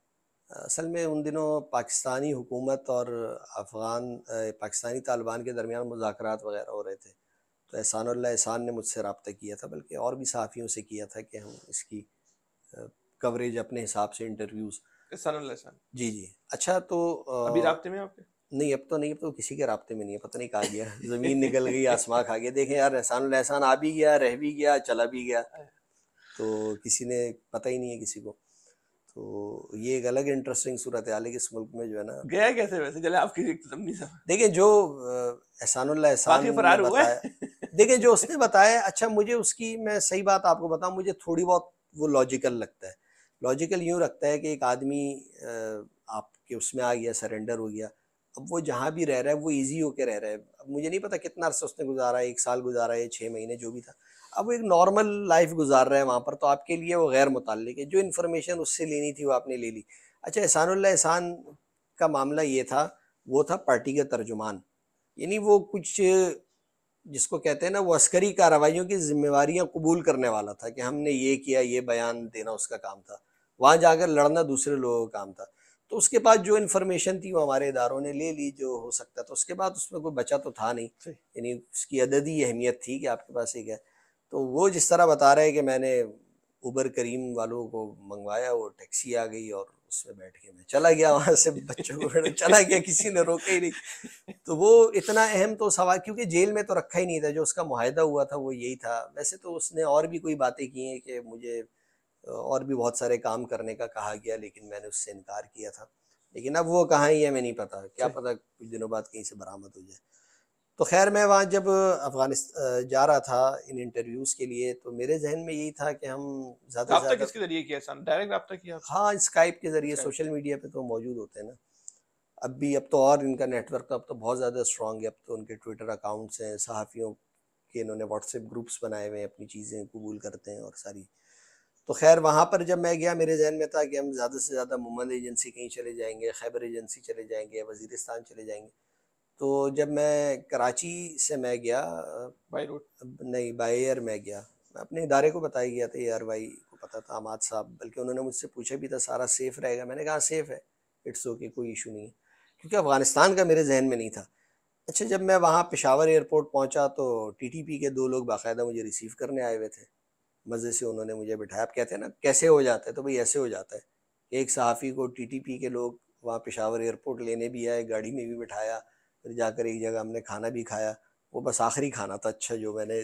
असल में उन दिनों पाकिस्तानी हुकूमत और पाकिस्तानी तालिबान के दरमियान मुज़ाकरात वगैरह हो रहे थे। तो एहसानुल्लाह एहसान ने मुझसे रब्ता किया था, बल्कि और भी सहाफ़ियों से किया था कि हम इसकी कवरेज अपने हिसाब से, इंटरव्यूज़। एहसानुल्लाह एहसान जी जी। अच्छा, तो अभी राब्ते में आपके? नहीं, अब तो नहीं, अब तो किसी के राब्ते में नहीं है, पता नहीं कहाँ गया। ज़मीन निकल गई, आसमां खा गया। देखें यार, एहसानुल्लाह एहसान आ भी गया, रह भी गया, चला भी गया, तो किसी ने पता ही नहीं है किसी को। तो ये एक अलग इंटरेस्टिंग सूरत हाल है कि इस मुल्क में जो है ना, गया कैसे वैसे? चले आपकी देखिए, जो एहसानुल्लाह एहसान फरार हुआ है, देखिए जो उसने बताया। अच्छा, मुझे उसकी, मैं सही बात आपको बताऊं, मुझे थोड़ी बहुत वो लॉजिकल लगता है। लॉजिकल यूँ लगता है कि एक आदमी आपके उसमें आ गया, सरेंडर हो गया, अब वो जहाँ भी रह रहा है वो ईजी होके रह रहा है। अब मुझे नहीं पता कितना अरसा उसने गुजारा है, 1 साल गुजारा है, 6 महीने, जो भी था। अब वो एक नॉर्मल लाइफ गुजार रहा है वहाँ पर, तो आपके लिए वो गैर मुताल्लिक है। जो इन्फॉर्मेशन उससे लेनी थी वो आपने ले ली। अच्छा, एहसानुल्लाह एहसान का मामला ये था, वो था पार्टी का तर्जुमान, यानी वो कुछ जिसको कहते हैं ना, वो अस्करी कार्रवाइयों की जिम्मेवारियाँ कबूल करने वाला था कि हमने ये किया, ये बयान देना उसका काम था, वहाँ जाकर लड़ना दूसरे लोगों का काम था। तो उसके पास जो इन्फॉर्मेशन थी वो हमारे इदारों ने ले ली जो हो सकता था। तो उसके बाद उसमें कोई बचा तो था नहीं, यानी उसकी अददी अहमियत थी कि आपके पास एक है। तो वो जिस तरह बता रहे हैं कि मैंने उबर करीम वालों को मंगवाया, वो टैक्सी आ गई और उसमें बैठ के मैं चला गया, वहाँ से बच्चों को चला गया, किसी ने रोका ही नहीं। तो वो इतना अहम तो सवाल, क्योंकि जेल में तो रखा ही नहीं था, जो उसका मुआहदा हुआ था वो यही था। वैसे तो उसने और भी कोई बातें की हैं कि मुझे और भी बहुत सारे काम करने का कहा गया, लेकिन मैंने उससे इनकार किया था। लेकिन अब वो कहाँ ही है, मैं नहीं पता, क्या पता कुछ दिनों बाद कहीं से बरामद हो जाए। तो खैर मैं वहाँ जब अफगानिस्तान जा रहा था इन इंटरव्यूज़ के लिए, तो मेरे जहन में यही था कि हम ज़्यादा से ज़्यादा किसके ज़रिए किया? डायरेक्ट रब्ता किया? हाँ, स्काइप के ज़रिए। सोशल मीडिया पे तो मौजूद होते हैं ना अब भी, अब तो और इनका नेटवर्क तो अब तो बहुत ज़्यादा स्ट्रॉन्ग है। अब तो उनके ट्विटर अकाउंट्स हैं, सहाफ़ियों के इन्होंने व्हाट्सएप ग्रुप्स बनाए हुए हैं, अपनी चीज़ें कबूल करते हैं और सारी। तो खैर वहाँ पर जब मैं गया मेरे जहन में था कि हम ज़्यादा से ज़्यादा मुमन एजेंसी कहीं चले जाएंगे, खैबर एजेंसी चले जाएंगे, वजीरिस्तान चले जाएंगे। तो जब मैं कराची से मैं गया बाई रोड नहीं बाई एयर मैं गया, मैं अपने इदारे को बताया गया था, ये आरवाई को पता था, आमाद साहब, बल्कि उन्होंने मुझसे पूछा भी था सारा सेफ़ रहेगा? मैंने कहा सेफ़ है, इट्स ओके, कोई इशू नहीं है, क्योंकि अफ़गानिस्तान का मेरे जहन में नहीं था। अच्छा, जब मैं वहाँ पेशावर एयरपोर्ट पहुँचा तो टीटीपी के दो लोग बाकायदा मुझे रिसीव करने आए हुए थे, मज़े से उन्होंने मुझे बिठाया। आप कहते हैं ना कैसे हो जाता है, तो भाई ऐसे हो जाता है कि एक सहाफ़ी को टीटीपी के लोग वहाँ पेशावर एयरपोर्ट लेने भी आए, गाड़ी में भी बिठाया, फिर जाकर एक जगह हमने खाना भी खाया। वो बस आखिरी खाना था अच्छा जो मैंने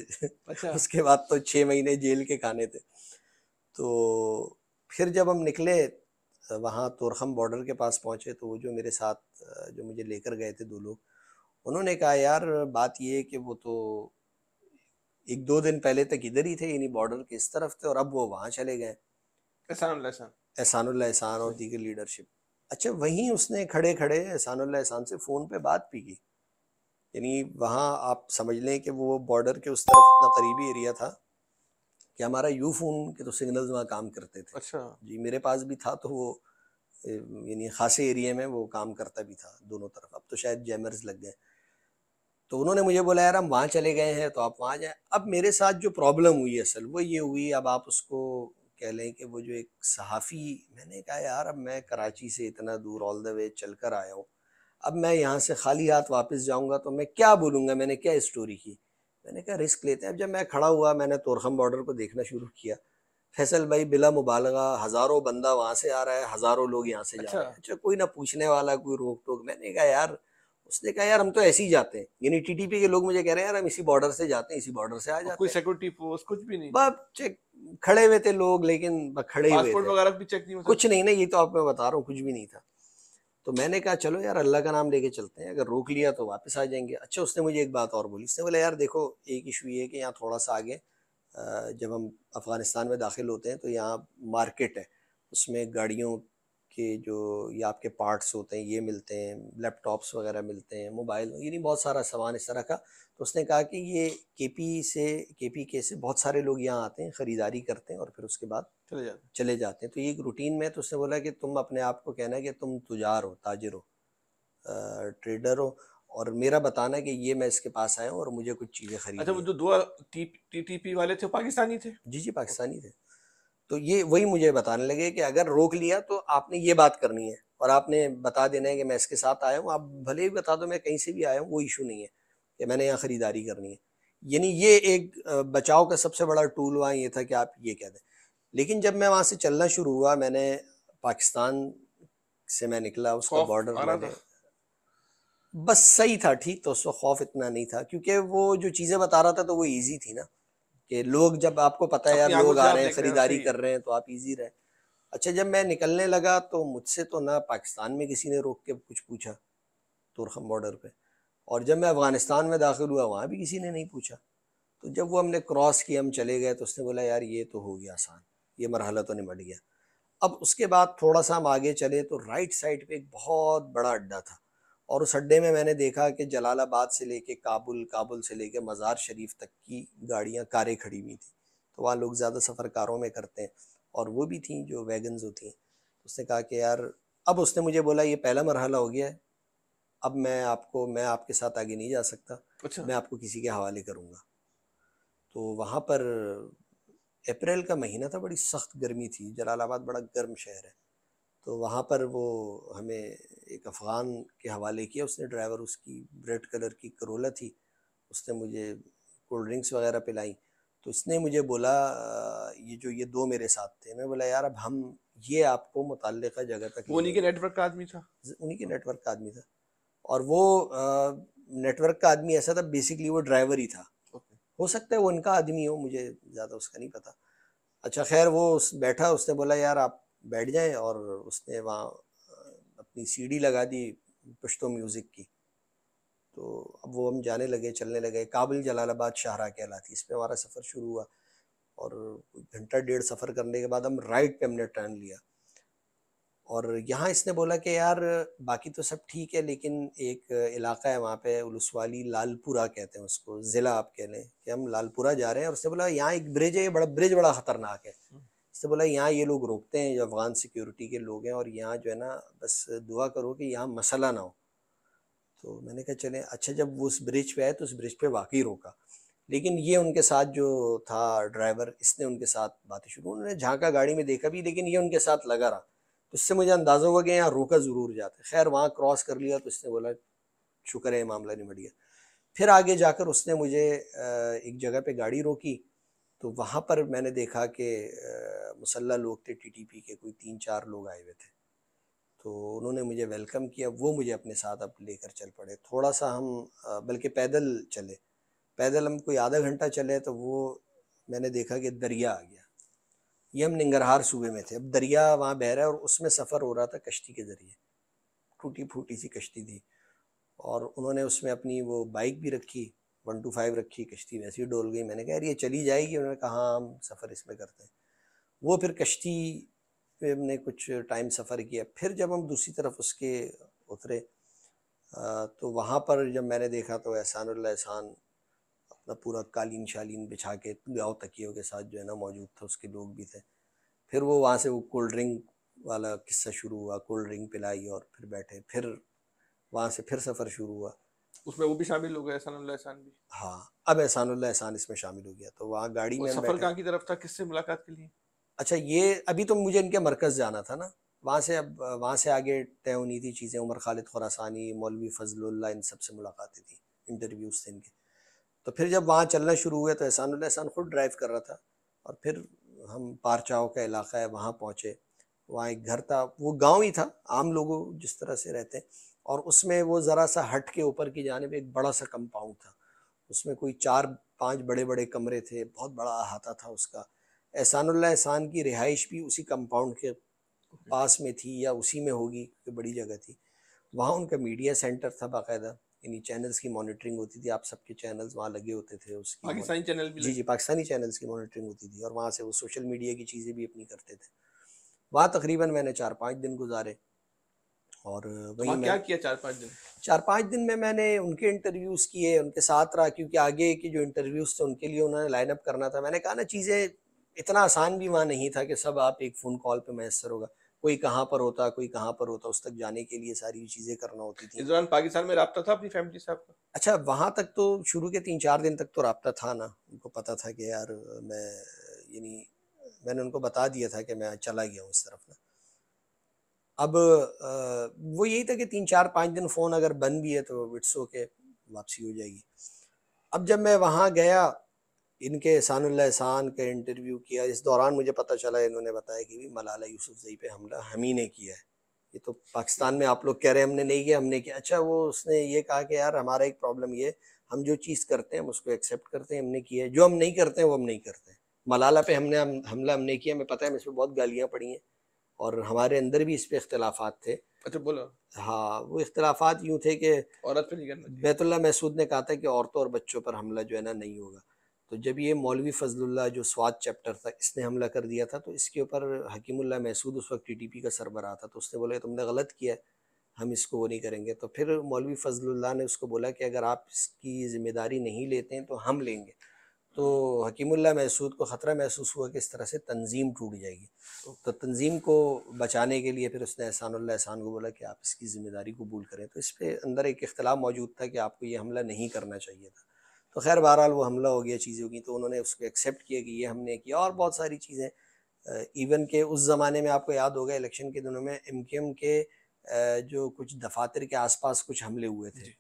उसके बाद तो 6 महीने जेल के खाने थे। तो फिर जब हम निकले वहाँ तोरखम बॉर्डर के पास पहुँचे तो वो जो मेरे साथ जो मुझे लेकर गए थे दो लोग, उन्होंने कहा यार बात ये है कि वो तो 1-2 दिन पहले तक इधर ही थे, यानी बॉर्डर के इस तरफ थे, और अब वो वहाँ चले गए, एहसानुल्लाह एहसान और दीगर लीडरशिप। अच्छा, वहीं उसने खड़े खड़े एहसानुल्लाह एहसान से फ़ोन पे बात भी की, यानी वहाँ आप समझ लें कि वो बॉर्डर के उस तरफ इतना करीबी एरिया था कि हमारा यू फ़ोन के तो सिग्नल्स वहाँ काम करते थे। अच्छा जी, मेरे पास भी था, तो वो यानी ख़ासे एरिया में वो काम करता भी था दोनों तरफ, अब तो शायद जैमर्स लग गए। तो उन्होंने मुझे बोला यार हम वहाँ चले गए हैं तो आप वहाँ जाएं। अब मेरे साथ जो प्रॉब्लम हुई असल वो ये हुई, अब आप उसको कह लें कि वो जो एक सहाफ़ी, मैंने कहा यार अब मैं कराची से इतना दूर ऑल द वे चल कर आया हूँ, अब मैं यहाँ से खाली हाथ वापस जाऊँगा तो मैं क्या बोलूँगा, मैंने क्या स्टोरी की। मैंने कहा रिस्क लेते हैं। अब जब मैं खड़ा हुआ मैंने तोरखम बॉर्डर को देखना शुरू किया, फैसल भाई बिला मुबालगा हज़ारों बंदा वहाँ से आ रहा है, हज़ारों लोग यहाँ से जा रहे हैं। अच्छा, कोई ना पूछने वाला, कोई रोक टोक। मैंने कहा यार, उसने कहा यार हम तो ऐसे ही जाते हैं, यानी टीटीपी के लोग मुझे कह रहे हैं यार हम इसी बॉर्डर से जाते हैं, इसी बॉर्डर से आ जाते हैं, कोई सिक्योरिटी पोस्ट कुछ भी नहीं। चेक खड़े हुए थे लोग, लेकिन खड़े हुए पासपोर्ट वगैरह भी चेक नहीं, कुछ नहीं ना, ये तो आप मैं बता रहा हूँ कुछ भी नहीं था। तो मैंने कहा चलो यार अल्लाह का नाम लेके चलते हैं, अगर रोक लिया तो वापस आ जाएंगे। अच्छा, उसने मुझे एक बात और बोली, उसने बोला यार देखो एक इशू ये है कि यहाँ थोड़ा सा आगे जब हम अफ़गानिस्तान में दाखिल होते हैं तो यहाँ मार्केट है, उसमें गाड़ियों के जो ये आपके पार्ट्स होते हैं ये मिलते हैं, लैपटॉप्स वगैरह मिलते हैं, मोबाइल, यानी बहुत सारा सामान इस तरह का। तो उसने कहा कि ये केपी के से बहुत सारे लोग यहाँ आते हैं, ख़रीदारी करते हैं और फिर उसके बाद चले जाते हैं, तो ये एक रूटीन में। तो उसने बोला कि तुम अपने आप को कहना है कि तुम तुजार हो, ताजिर हो, ट्रेडर हो, और मेरा बताना है कि ये मैं इसके पास आया हूँ और मुझे कुछ चीज़ें खरीद। अच्छा, वो जो 2 टीटीपी वाले थे पाकिस्तानी थे? जी जी, पाकिस्तानी थे। तो ये वही मुझे बताने लगे कि अगर रोक लिया तो आपने ये बात करनी है और आपने बता देना है कि मैं इसके साथ आया हूँ, आप भले ही बता दो मैं कहीं से भी आया हूँ, वो इशू नहीं है, कि मैंने यहाँ ख़रीदारी करनी है। यानी ये एक बचाव का सबसे बड़ा टूल वहाँ ये था कि आप ये कह दें। लेकिन जब मैं वहाँ से चलना शुरू हुआ, मैंने पाकिस्तान से मैं निकला, उसका बॉर्डर बस सही था, ठीक, तो उसको खौफ इतना नहीं था, क्योंकि वो जो चीज़ें बता रहा था तो वो ईजी थी ना, कि लोग जब आपको पता है यार लोग आ रहे हैं ख़रीदारी कर रहे हैं तो आप इजी रहे। अच्छा, जब मैं निकलने लगा तो मुझसे तो ना पाकिस्तान में किसी ने रोक के कुछ पूछा तोरखम बॉर्डर पे, और जब मैं अफ़गानिस्तान में दाखिल हुआ वहाँ भी किसी ने नहीं पूछा। तो जब वो हमने क्रॉस किया, हम चले गए, तो उसने बोला यार ये तो हो गया आसान, ये मरहला तो निमट गया। अब उसके बाद थोड़ा सा हम आगे चले तो राइट साइड पर एक बहुत बड़ा अड्डा था, और उस अड्डे में मैंने देखा कि जलालाबाद से लेके काबुल, काबुल से लेके मज़ार शरीफ तक की गाड़ियाँ, कारें खड़ी हुई थी। तो वहाँ लोग ज़्यादा सफ़र कारों में करते हैं, और वो भी थी जो वैगन्स होती हैं। उसने कहा कि यार, अब उसने मुझे बोला ये पहला मरहला हो गया है, अब मैं आपके साथ आगे नहीं जा सकता। अच्छा। मैं आपको किसी के हवाले करूँगा। तो वहाँ पर अप्रैल का महीना था, बड़ी सख्त गर्मी थी, जलालाबाद बड़ा गर्म शहर है। तो वहाँ पर वो हमें एक अफ़ग़ान के हवाले किया उसने, ड्राइवर, उसकी रेड कलर की करोला थी, उसने मुझे कोल्ड ड्रिंक्स वगैरह पिलाई। तो इसने मुझे बोला, ये जो ये दो मेरे साथ थे, मैं बोला यार अब हम ये आपको मुतल्लिक़ा जगह तक, उन्हीं के नेटवर्क का आदमी था, उन्हीं के नेटवर्क का आदमी था, और वो नेटवर्क का आदमी ऐसा था, बेसिकली वो ड्राइवर ही था, हो सकता है वो उनका आदमी हो, मुझे ज़्यादा उसका नहीं पता। अच्छा, खैर वो बैठा, उसने बोला यार आप बैठ जाएं, और उसने वहाँ अपनी सीडी लगा दी पश्तो म्यूज़िक की। तो अब वो हम जाने लगे, चलने लगे। काबुल जलालाबाद शाहरा कहलाती, इस पे हमारा सफ़र शुरू हुआ, और घंटा डेढ़ सफ़र करने के बाद हम राइट पे हमने टर्न लिया। और यहाँ इसने बोला कि यार बाकी तो सब ठीक है, लेकिन एक इलाका है वहाँ पे उलसवाली, लालपुरा कहते हैं उसको, ज़िला आप कह लें, कि हम लालपुरा जा रहे हैं। और उसने बोला यहाँ एक ब्रिज है, ये बड़ा ब्रिज बड़ा ख़तरनाक है, इससे बोला यहाँ ये लोग रोकते हैं जो अफ़गान सिक्योरिटी के लोग हैं और यहाँ जो है ना बस दुआ करो कि यहाँ मसला ना हो। तो मैंने कहा चले अच्छा, जब वो उस ब्रिज पे आए तो उस ब्रिज पे वाकई रोका, लेकिन ये उनके साथ जो था ड्राइवर इसने उनके साथ बातें शुरू, उन्होंने झांका गाड़ी में देखा भी लेकिन ये उनके साथ लगा रहा, तो इससे मुझे अंदाज़ा हुआ कि यहाँ रोका ज़रूर जाता। खैर वहाँ क्रॉस कर लिया तो इसने बोला शुक्र है मामला निमट गया। फिर आगे जाकर उसने मुझे एक जगह पे गाड़ी रोकी तो वहाँ पर मैंने देखा कि मुसल्ला लोग थे टीटीपी के, कोई 3-4 लोग आए हुए थे, तो उन्होंने मुझे वेलकम किया, वो मुझे अपने साथ अब लेकर चल पड़े। थोड़ा सा हम बल्कि पैदल चले, पैदल हम कोई आधा घंटा चले तो वो मैंने देखा कि दरिया आ गया। ये हम नंगरहार सूबे में थे, अब दरिया वहाँ बह रहा है और उसमें सफ़र हो रहा था कश्ती के ज़रिए, टूटी फूटी सी कश्ती थी और उन्होंने उसमें अपनी वो बाइक भी रखी 125 रखी, कश्ती वैसी डोल गई। मैंने कहा यार ये चली जाएगी, उन्होंने कहा हाँ हम सफ़र इसमें करते हैं। वो फिर कश्ती पे हमने कुछ टाइम सफ़र किया, फिर जब हम दूसरी तरफ उसके उतरे तो वहाँ पर जब मैंने देखा तो एहसानुल्लाह एहसान अपना पूरा कालीन शालीन बिछा के गाँव तकियों के साथ जो है ना मौजूद था, उसके लोग भी थे। फिर वो वहाँ से वो कोल्ड ड्रिंक वाला किस्सा शुरू हुआ, कोल्ड ड्रिंक पिलाई और फिर बैठे, फिर वहाँ से फिर सफ़र शुरू हुआ। उसमें वो भी शामिल हो गया एहसानुल्लाह एहसान भी? हाँ, अब एहसानुल्लाह एहसान इसमें शामिल हो गया। तो वहाँ गाड़ी में सफ़र कहाँ की तरफ था, किससे मुलाकात के लिए? अच्छा ये अभी तो मुझे इनके मरकज़ जाना था ना, वहाँ से अब वहाँ से आगे तय होनी थी चीज़ें। उमर खालिद खुरासानी, मौलवी फजलुल्लाह, इन सब से मुलाकातें थी, इंटरव्यूज़ थे इनके। तो फिर जब वहाँ चलना शुरू हुआ तो एहसानुल्लाह एहसान खुद ड्राइव कर रहा था और फिर हम पारचाओ का इलाका है वहाँ पहुँचे। वहाँ एक घर था, वो गाँव ही था आम लोगों जिस तरह से रहते हैं, और उसमें वो ज़रा सा हट के ऊपर की जानिब एक बड़ा सा कंपाउंड था, उसमें कोई 4-5 बड़े बड़े कमरे थे, बहुत बड़ा अहाता था उसका। एहसानुल्लाह एहसान की रिहाइश भी उसी कंपाउंड के पास में थी या उसी में होगी क्योंकि बड़ी जगह थी। वहाँ उनका मीडिया सेंटर था बाकायदा, यानी चैनल्स की मॉनिटरिंग होती थी, आप सबके चैनल्स वहाँ लगे होते थे, उसकी पाकिस्तानी चैनल भी, जी जी पाकिस्तानी चैनल्स की मॉनिटरिंग होती थी और वहाँ से वो सोशल मीडिया की चीज़ें भी अपनी करते थे। वहाँ तकरीबन मैंने 4-5 दिन गुजारे और वही क्या किया। 4-5 दिन में मैंने उनके इंटरव्यूज़ किए, उनके साथ रहा क्योंकि आगे के जो इंटरव्यूज़ थे उनके लिए उन्होंने लाइनअप करना था। मैंने कहा ना चीज़ें इतना आसान भी वहाँ नहीं था कि सब आप एक फ़ोन कॉल पे मैसर होगा, कोई कहाँ पर होता कोई कहाँ पर होता, उस तक जाने के लिए सारी चीज़ें करना होती थी। इस दौरान पाकिस्तान में रब्ता था अपनी फैमिली से आपका? अच्छा वहाँ तक तो शुरू के 3-4 दिन तक तो रब्ता था ना, उनको पता था कि यार मैं यानी मैंने उनको बता दिया था कि मैं चला गया हूँ इस तरफ ना। अब वो यही था कि 3-4-5 दिन फ़ोन अगर बंद भी है तो इट्स ओके, वापसी हो जाएगी। अब जब मैं वहाँ गया इनके एहसानुल्लाह एहसान का इंटरव्यू किया, इस दौरान मुझे पता चला इन्होंने बताया कि भी मलाला यूसुफ़ज़ई पे हमला हम ही ने किया है। ये तो पाकिस्तान में आप लोग कह रहे हैं हमने नहीं किया, हमने किया। अच्छा वो उसने ये कहा कि यार हमारा एक प्रॉब्लम ये, हम जो चीज़ करते हैं हम उसको एक्सेप्ट करते हैं, हमने किया है, जो हम नहीं करते हैं वो हम नहीं करते हैं। मलाला पे हमने हमला हमने किया, हमें पता है, हमें इसमें बहुत गालियाँ पड़ी हैं और हमारे अंदर भी इस पे इख्तलाफात थे। अच्छा बोलो? हाँ वो इख्तलाफात यूँ थे कि औरत पे नहीं करना, बैतुल्लाह महसूद ने कहा था कि औरतों और बच्चों पर हमला जो है ना नहीं होगा। तो जब ये मौलवी फजलुल्लाह जो स्वात चैप्टर था इसने हमला कर दिया था तो इसके ऊपर हकीमुल्लाह महसूद उस वक्त टीटीपी का सरबराह था, तो उसने बोला तुमने गलत किया है, हम इसको वो नहीं करेंगे। तो फिर मौलवी फजलुल्लाह ने उसको बोला कि अगर आप इसकी ज़िम्मेदारी नहीं लेते हैं तो हम लेंगे। तो हकीमुल्लाह महसूद को ख़तरा महसूस हुआ कि इस तरह से तंजीम टूट जाएगी, तो तंजीम को बचाने के लिए फिर उसने एहसानुल्लाह एहसान को बोला कि आप इसकी ज़िम्मेदारी कबूल करें। तो इस पे अंदर एक इख्तलाफ मौजूद था कि आपको ये हमला नहीं करना चाहिए था। तो खैर बहरहाल वो हमला हो गया, चीज़ें हो गई, तो उन्होंने उसको एक्सेप्ट किया कि ये हमने किया। और बहुत सारी चीज़ें इवन के उस ज़माने में आपको याद होगा इलेक्शन के दिनों में MQM के जो कुछ दफातर के आसपास कुछ हमले हुए थे,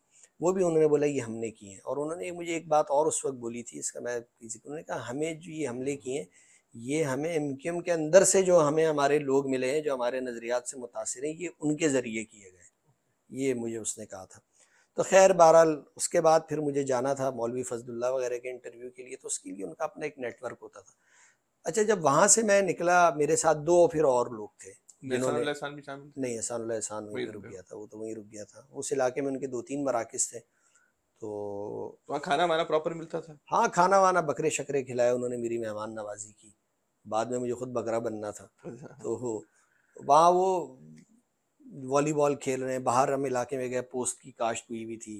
वो भी उन्होंने बोला ये हमने किए हैं। और उन्होंने मुझे एक बात और उस वक्त बोली थी, इसका मैं किसी को, उन्होंने कहा हमें जो ये हमले किए हैं ये हमें MQM के अंदर से जो हमें हमारे लोग मिले हैं जो हमारे नज़रियात से मुतासिर हैं ये उनके ज़रिए किए गए, ये मुझे उसने कहा था। तो खैर बहरहाल उसके बाद फिर मुझे जाना था मौलवी फजलुल्लाह वगैरह के इंटरव्यू के लिए, तो उसके लिए उनका अपना एक नेटवर्क होता था। अच्छा जब वहाँ से मैं निकला मेरे साथ दो फिर और लोग थे, नहीं एहसानुल्लाह एहसान वहीं रुक गया था, वो तो वहीं रुक गया था। उस इलाके में उनके 2-3 मराकज़ थे। तो वहाँ खाना वाना प्रॉपर मिलता था? हाँ खाना वाना बकरे शकरे खिलाए उन्होंने, मेरी मेहमान नवाजी की, बाद में मुझे खुद बकरा बनना था। तो वहाँ वो वॉलीबॉल खेल रहे हैं, बाहर हम इलाके में गए, पोस्ट की काश्त हुई हुई थी,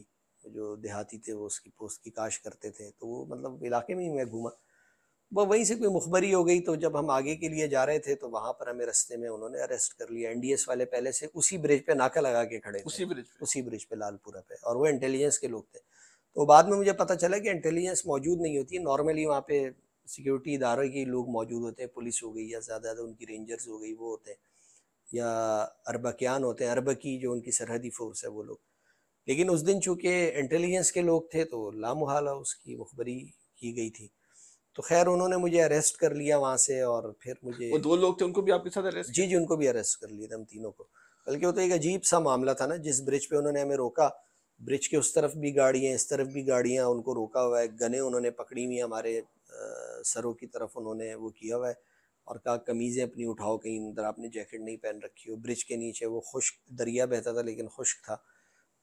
जो देहाती थे वो उसकी पोस्ट की काश्त करते थे, तो वो मतलब इलाके में ही मैं घूमा। वो वहीं से कोई मुखबरी हो गई, तो जब हम आगे के लिए जा रहे थे तो वहाँ पर हमें रास्ते में उन्होंने अरेस्ट कर लिया। एनडीएस वाले पहले से उसी ब्रिज पे नाका लगा के खड़े थे, उसी ब्रिज पे लालपुरा पे, और वो इंटेलिजेंस के लोग थे। तो बाद में मुझे पता चला कि इंटेलिजेंस मौजूद नहीं होती, नॉर्मली वहाँ पे सिक्योरिटी इदारों के लोग मौजूद होते हैं, पुलिस हो गई या ज़्यादा उनकी रेंजर्स हो गई वो होते हैं, या अरबकियान होते हैं, अरबकी जो उनकी सरहदी फोर्स है वो लोग। लेकिन उस दिन चूँकि इंटेलिजेंस के लोग थे तो लामुहाला उसकी मुखबरी की गई थी। तो खैर उन्होंने मुझे अरेस्ट कर लिया वहाँ से, और फिर मुझे वो दो लोग थे उनको भी आपके साथ अरेस्ट? जी, उनको भी अरेस्ट कर लिया था, हम तीनों को। बल्कि वो तो एक अजीब सा मामला था ना, जिस ब्रिज पे उन्होंने हमें रोका, ब्रिज के उस तरफ भी गाड़ियाँ इस तरफ भी गाड़ियाँ, उनको रोका हुआ है, गने उन्होंने पकड़ी हुई हमारे सरों की तरफ उन्होंने वो किया हुआ है, और कहा कमीज़ें अपनी उठाओ, कहीं अंदर आपने जैकेट नहीं पहन रखी हो। ब्रिज के नीचे वो खुश्क दरिया बहता था लेकिन खुश्क था,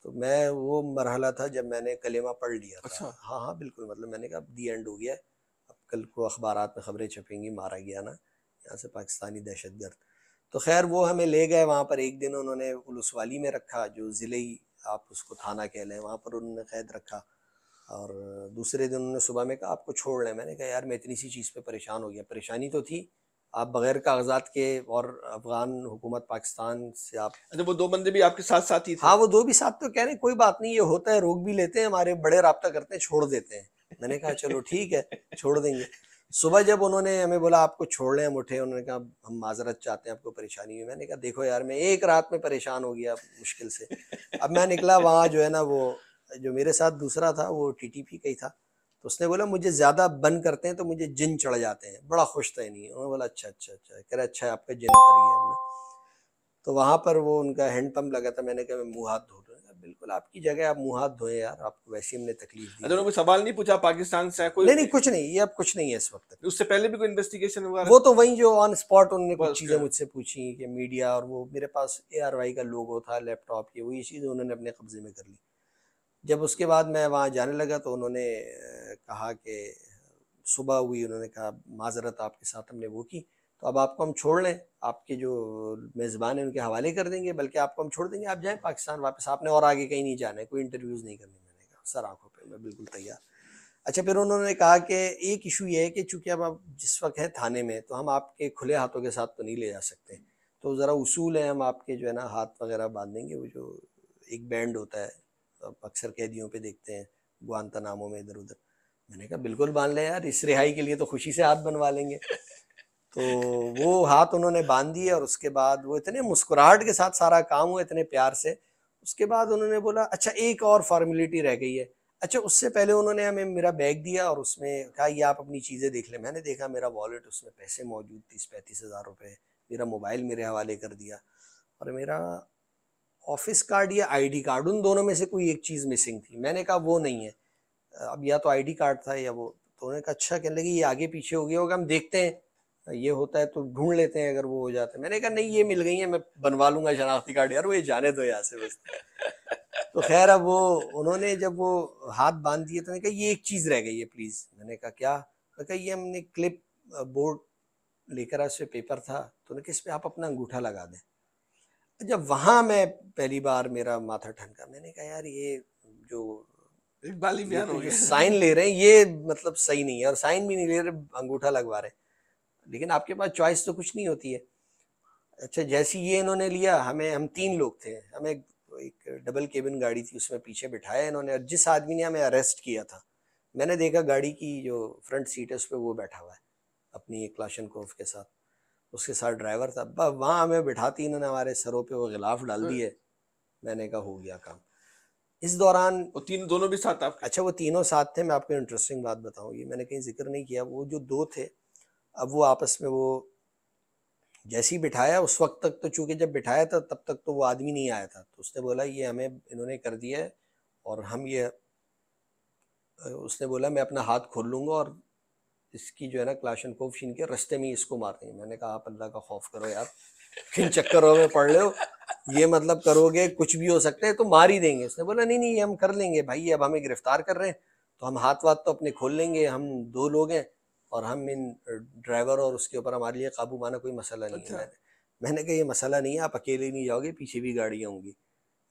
तो मैं वो मरहला था जब मैंने कलेमा पढ़ लिया था। हाँ हाँ बिल्कुल, मतलब मैंने कहा दी एंड हो गया, कल को अखबारात में ख़बरें छपेंगी, मारा गया ना यहाँ से पाकिस्तानी दहशतगर्द। तो खैर वो हमें ले गए वहाँ पर, एक दिन उन्होंने उलसवाली में रखा, जो ज़िले ही आप उसको थाना कह लें, वहाँ पर उन्होंने क़ैद रखा। और दूसरे दिन उन्होंने सुबह में कहा आपको छोड़ लें। मैंने कहा यार मैं इतनी सी चीज़ पे परेशान हो गया, परेशानी तो थी आप बग़ैर कागजात के, और अफ़गान हुकूमत पाकिस्तान से आप। अच्छा वो दो बंदे भी आपके साथ साथ ही? हाँ वो दो भी साथ, तो कह रहे हैं कोई बात नहीं ये होता है, रोक भी लेते हैं, हमारे बड़े रब्ता करते हैं, छोड़ देते हैं। मैंने कहा चलो ठीक है छोड़ देंगे। सुबह जब उन्होंने हमें बोला आपको छोड़ लें, हम उठे, उन्होंने कहा हम माजरत चाहते हैं, आपको परेशानी हुई। मैंने कहा देखो यार मैं एक रात में परेशान हो गया मुश्किल से। अब मैं निकला वहाँ, जो है ना वो जो मेरे साथ दूसरा था वो टीटीपी का ही था, तो उसने बोला मुझे ज़्यादा बंद करते हैं तो मुझे जिन चढ़ जाते हैं, बड़ा खुश था। नहीं उन्होंने बोला अच्छा अच्छा अच्छा, कह रहे अच्छा है आपका जिन उतर गया। हमने तो वहाँ पर वो उनका हैंड पम्प लगा था, मैंने कहा मैं मुँह हाथ धो, बिल्कुल आपकी जगह आप मुंह हाथ धोए यार, आपको वैसे हमने तकलीफ दी। कोई सवाल नहीं पूछा पाकिस्तान से? कोई नहीं, कुछ नहीं, ये अब कुछ नहीं है इस वक्त तक। उससे पहले भी कोई इन्वेस्टिगेशन हुआ? वो तो वहीं जो ऑन स्पॉट उन्होंने कुछ चीज़ें मुझसे पूछी कि मीडिया, और वो मेरे पास ARY का लोगो था, लैपटॉप, ये वही चीज़ उन्होंने अपने कब्जे में कर ली। जब उसके बाद मैं वहाँ जाने लगा तो उन्होंने कहा कि सुबह हुई, उन्होंने कहा माजरत आपके साथ हमने वो की, तो अब आपको हम छोड़ लें, आपके जो मेज़बान हैं उनके हवाले कर देंगे, बल्कि आपको हम छोड़ देंगे, आप जाएं पाकिस्तान वापस, आपने और आगे कहीं नहीं जाना है, कोई इंटरव्यूज़ नहीं करने। मैंने कहा सर आंखों पे, मैं बिल्कुल तैयार। अच्छा फिर उन्होंने कहा कि एक इशू ये है कि चूँकि अब आप जिस वक्त हैं थाने में, तो हम आपके खुले हाथों के साथ तो नहीं ले जा सकते, तो ज़रा उसूल है, हम आपके जो है ना हाथ वगैरह बांध देंगे, वो जो एक बैंड होता है तो अक्सर कैदियों पर देखते हैं गुआंतानामो में इधर उधर। मैंने कहा बिल्कुल बांध लें यार, इस रिहाई के लिए तो खुशी से हाथ बनवा लेंगे। तो वो हाथ उन्होंने बांध दिए, और उसके बाद वो इतने मुस्कुराहट के साथ सारा काम हुआ, इतने प्यार से। उसके बाद उन्होंने बोला अच्छा एक और फॉर्मेलिटी रह गई है। अच्छा उससे पहले उन्होंने हमें मेरा बैग दिया और उसमें कहा ये आप अपनी चीज़ें देख लें। मैंने देखा मेरा वॉलेट, उसमें पैसे मौजूद 30-35 हज़ार रुपये, मेरा मोबाइल मेरे हवाले कर दिया, और मेरा ऑफिस कार्ड या ID कार्ड, उन दोनों में से कोई एक चीज़ मिसिंग थी। मैंने कहा वो नहीं है, अब या तो ID कार्ड था या वो। तो उन्होंने कहा अच्छा, कहने लगे ये आगे पीछे हो गया होगा, हम देखते हैं, ये होता है तो ढूंढ लेते हैं अगर वो हो जाता है। मैंने कहा नहीं ये मिल गई है, मैं बनवा लूँगा शनाख्ती कार्ड, यार वो ये जाने दो यहाँ से बस। तो खैर अब वो उन्होंने जब वो हाथ बांध दिए तो मैंने कहा ये एक चीज़ रह गई है प्लीज़। मैंने कहा क्या? कहा ये हमने क्लिप बोर्ड लेकर आए, उस पर पेपर था, तो उन्होंने कहा इस पर आप अपना अंगूठा लगा दें। जब वहाँ मैं पहली बार मेरा माथा ठनका, मैंने कहा यार ये जो साइन ले रहे हैं ये मतलब सही नहीं है, और साइन भी नहीं ले रहे, अंगूठा लगवा रहे हैं, लेकिन आपके पास चॉइस तो कुछ नहीं होती है। अच्छा जैसे ये इन्होंने लिया, हमें, हम 3 लोग थे, हमें एक डबल केबिन गाड़ी थी, उसमें पीछे बिठाया इन्होंने, और जिस आदमी ने हमें अरेस्ट किया था मैंने देखा गाड़ी की जो फ्रंट सीट है उस पर वो बैठा हुआ है अपनी एक क्लाशनकोफ के साथ, उसके साथ ड्राइवर था। वहाँ हमें बिठाती इन्होंने हमारे सरों पर वो गिलाफ डाल दिए। मैंने कहा हो गया काम। इस दौरान वो तीन दोनों भी साथ? अच्छा वो तीनों साथ थे। मैं आपको इंटरेस्टिंग बात बताऊँ, ये मैंने कहीं जिक्र नहीं किया। वो जो 2 थे, अब वो आपस में, वो जैसे ही बिठाया उस वक्त तक, तो चूंकि जब बिठाया था तब तक तो वो आदमी नहीं आया था, तो उसने बोला ये हमें इन्होंने कर दिया है और हम ये, उसने बोला मैं अपना हाथ खोल लूँगा और इसकी जो है ना क्लाशनकोफ छीन के रास्ते में इसको मार देंगे। मैंने कहा आप अल्लाह का खौफ करो यार, किन चक्करों में पड़ रहे हो, ये मतलब करोगे कुछ भी हो सकता है, तो मार ही देंगे। उसने बोला नहीं नहीं हम कर लेंगे भाई, अब हमें गिरफ्तार कर रहे हैं तो हम हाथ वाथ तो अपने खोल लेंगे, हम 2 लोग हैं और हम इन ड्राइवर और उसके ऊपर हमारे लिए काबू पाना कोई मसला नहीं है। मैंने कहा ये मसला नहीं है, आप अकेले नहीं जाओगे, पीछे भी गाड़ियाँ होंगी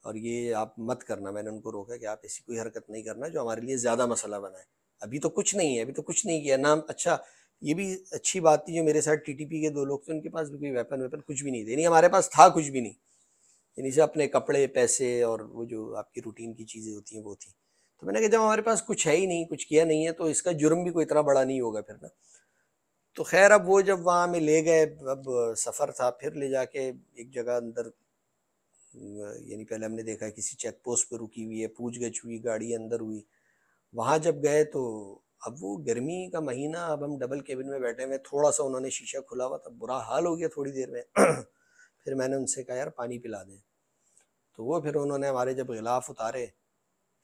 और ये आप मत करना। मैंने उनको रोका कि आप ऐसी कोई हरकत नहीं करना जो हमारे लिए ज़्यादा मसला बनाए। अभी तो कुछ नहीं है, अभी तो कुछ नहीं किया ना। अच्छा ये भी अच्छी बात थी जो मेरे साथ टीटीपी के दो लोग थे, उनके पास भी कोई वेपन वेपन कुछ भी नहीं थे, यानी हमारे पास था कुछ भी नहीं, यानी से अपने कपड़े पैसे और वो जो आपकी रूटीन की चीज़ें होती हैं वो थी। तो मैंने कहा जब हमारे पास कुछ है ही नहीं, कुछ किया नहीं है, तो इसका जुर्म भी कोई इतना बड़ा नहीं होगा फिर ना। तो खैर अब वो जब वहाँ में ले गए, अब सफ़र था, फिर ले जाके एक जगह अंदर, यानी पहले हमने देखा किसी चेक पोस्ट पर रुकी हुई है, पूछ गछ हुई, गाड़ी अंदर हुई। वहाँ जब गए तो अब वो गर्मी का महीना, अब हम डबल केबिन में बैठे हुए, थोड़ा सा उन्होंने शीशा खुला हुआ था, बुरा हाल हो गया थोड़ी देर में। फिर मैंने उनसे कहा यार पानी पिला दें, तो वो फिर उन्होंने हमारे जब गिलाफ उतारे,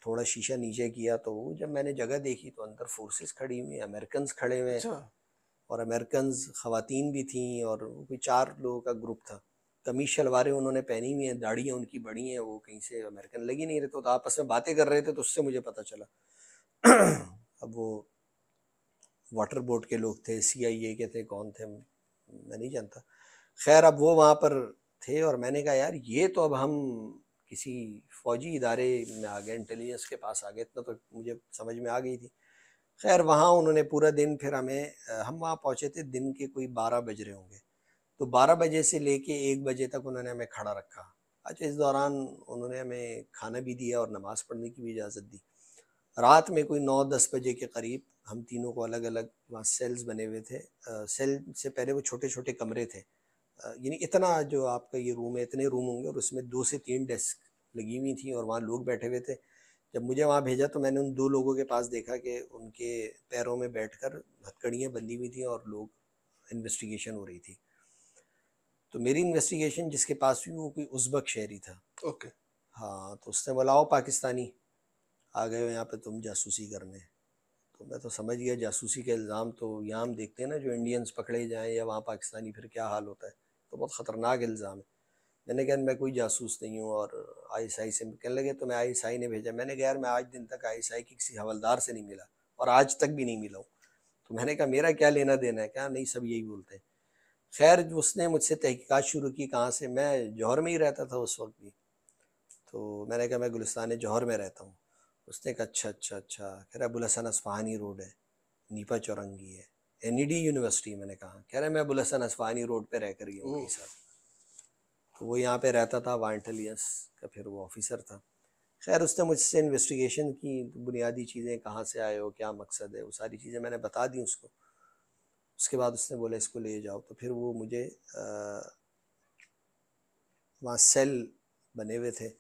थोड़ा शीशा नीचे किया, तो वो जब मैंने जगह देखी तो अंदर फोर्सेस खड़ी हुई, अमेरिकन खड़े हुए हैं, और अमेरिकन ख़वातीन भी थीं, और कोई 4 लोगों का ग्रुप था। कमीज शलवारें उन्होंने पहनी हुई हैं, दाढ़ियाँ उनकी बड़ी हैं, वो कहीं से अमेरिकन लगी नहीं रहे, तो आपस में बातें कर रहे थे, तो उससे मुझे पता चला। अब वो वाटर बोर्ड के लोग थे, CIA के थे, कौन थे मैं नहीं जानता। खैर अब वो वहाँ पर थे और मैंने कहा यार ये तो अब हम किसी फौजी इदारे में आ गए, इंटेलिजेंस के पास आ गए, इतना तो मुझे समझ में आ गई थी। खैर वहाँ उन्होंने पूरा दिन, फिर हमें, हम वहाँ पहुँचे थे दिन के कोई 12 बज रहे होंगे, तो 12 बजे से लेके 1 बजे तक उन्होंने हमें खड़ा रखा। अच्छा इस दौरान उन्होंने हमें खाना भी दिया और नमाज़ पढ़ने की भी इजाज़त दी। रात में कोई 9-10 बजे के करीब हम तीनों को अलग अलग, वहाँ सेल्स बने हुए थे, सेल से पहले वो छोटे छोटे कमरे थे, यानी इतना जो आपका ये रूम है इतने रूम होंगे, और उसमें 2 से 3 डेस्क लगी हुई थी और वहाँ लोग बैठे हुए थे। जब मुझे वहाँ भेजा तो मैंने उन 2 लोगों के पास देखा कि उनके पैरों में बैठकर हथकड़ियाँ बंधी हुई थी और लोग, इन्वेस्टिगेशन हो रही थी। तो मेरी इन्वेस्टिगेशन जिसके पास हुई वो कोई उज़्बक शहरी था। ओके हाँ, तो उसने बोला आओ पाकिस्तानी आ गए हो यहाँ पे तुम जासूसी करने। तो मैं तो समझ गया जासूसी का इल्ज़ाम, तो यहाँ हम देखते हैं ना जो इंडियंस पकड़े जाएँ या वहाँ पाकिस्तानी फिर क्या हाल होता है, तो बहुत ख़तरनाक इल्ज़ाम है। मैंने कहा मैं कोई जासूस नहीं हूँ, और ISI से कहने लगे तो मैं ISI ने भेजा। मैंने कहा यार मैं आज दिन तक ISI के किसी हवलदार से नहीं मिला और आज तक भी नहीं मिला हूँ, तो मैंने कहा मेरा क्या लेना देना है, क्या नहीं सब यही बोलते हैं। खैर उसने मुझसे तहकीकात शुरू की, कहाँ से, मैं जौहर में ही रहता था उस वक्त भी, तो मैंने कहा मैं गुलिस्तान जौहर में रहता हूँ। उसने कहा अच्छा, कह रहा है अबुल हसन असफहानी रोड है, नीपा चौरंगी है, NED यूनिवर्सिटी। मैंने कहा, कह रहा है मैं अबुल हसन असफहानी रोड पे रह कर गया हूँ उनके साथ। तो वो यहाँ पे रहता था, वहाँ इंटेलिजेंस का फिर वो ऑफिसर था। खैर उसने मुझसे इन्वेस्टिगेशन की, बुनियादी चीज़ें, कहाँ से आए हो, क्या मकसद है, वो सारी चीज़ें मैंने बता दी उसको। उसके बाद उसने बोला इसको ले जाओ, तो फिर वो मुझे वहाँ सेल बने हुए थे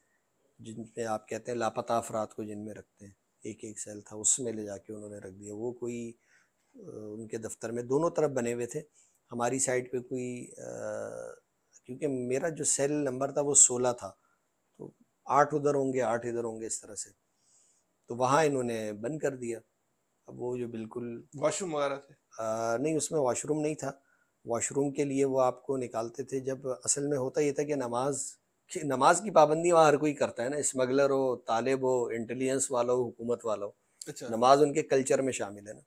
जिनमें आप कहते हैं लापता अफराद को जिनमें रखते हैं, एक सेल था, उसमें ले जाके उन्होंने रख दिया। वो कोई उनके दफ्तर में दोनों तरफ बने हुए थे, हमारी साइड पे कोई क्योंकि मेरा जो सेल नंबर था वो 16 था, तो 8 उधर होंगे 8 इधर होंगे इस तरह से, तो वहाँ इन्होंने बंद कर दिया। अब वो जो बिल्कुल वाशरूम वगैरह थे नहीं, उसमें वाशरूम नहीं था, वाशरूम के लिए वो आपको निकालते थे। जब असल में होता ये था कि नमाज की पाबंदी वहाँ हर कोई करता है ना, स्मगलर हो, तालिब हो, इंटेलिजेंस वाला हो, हुकूमत वाला हो। अच्छा। नमाज उनके कल्चर में शामिल है ना,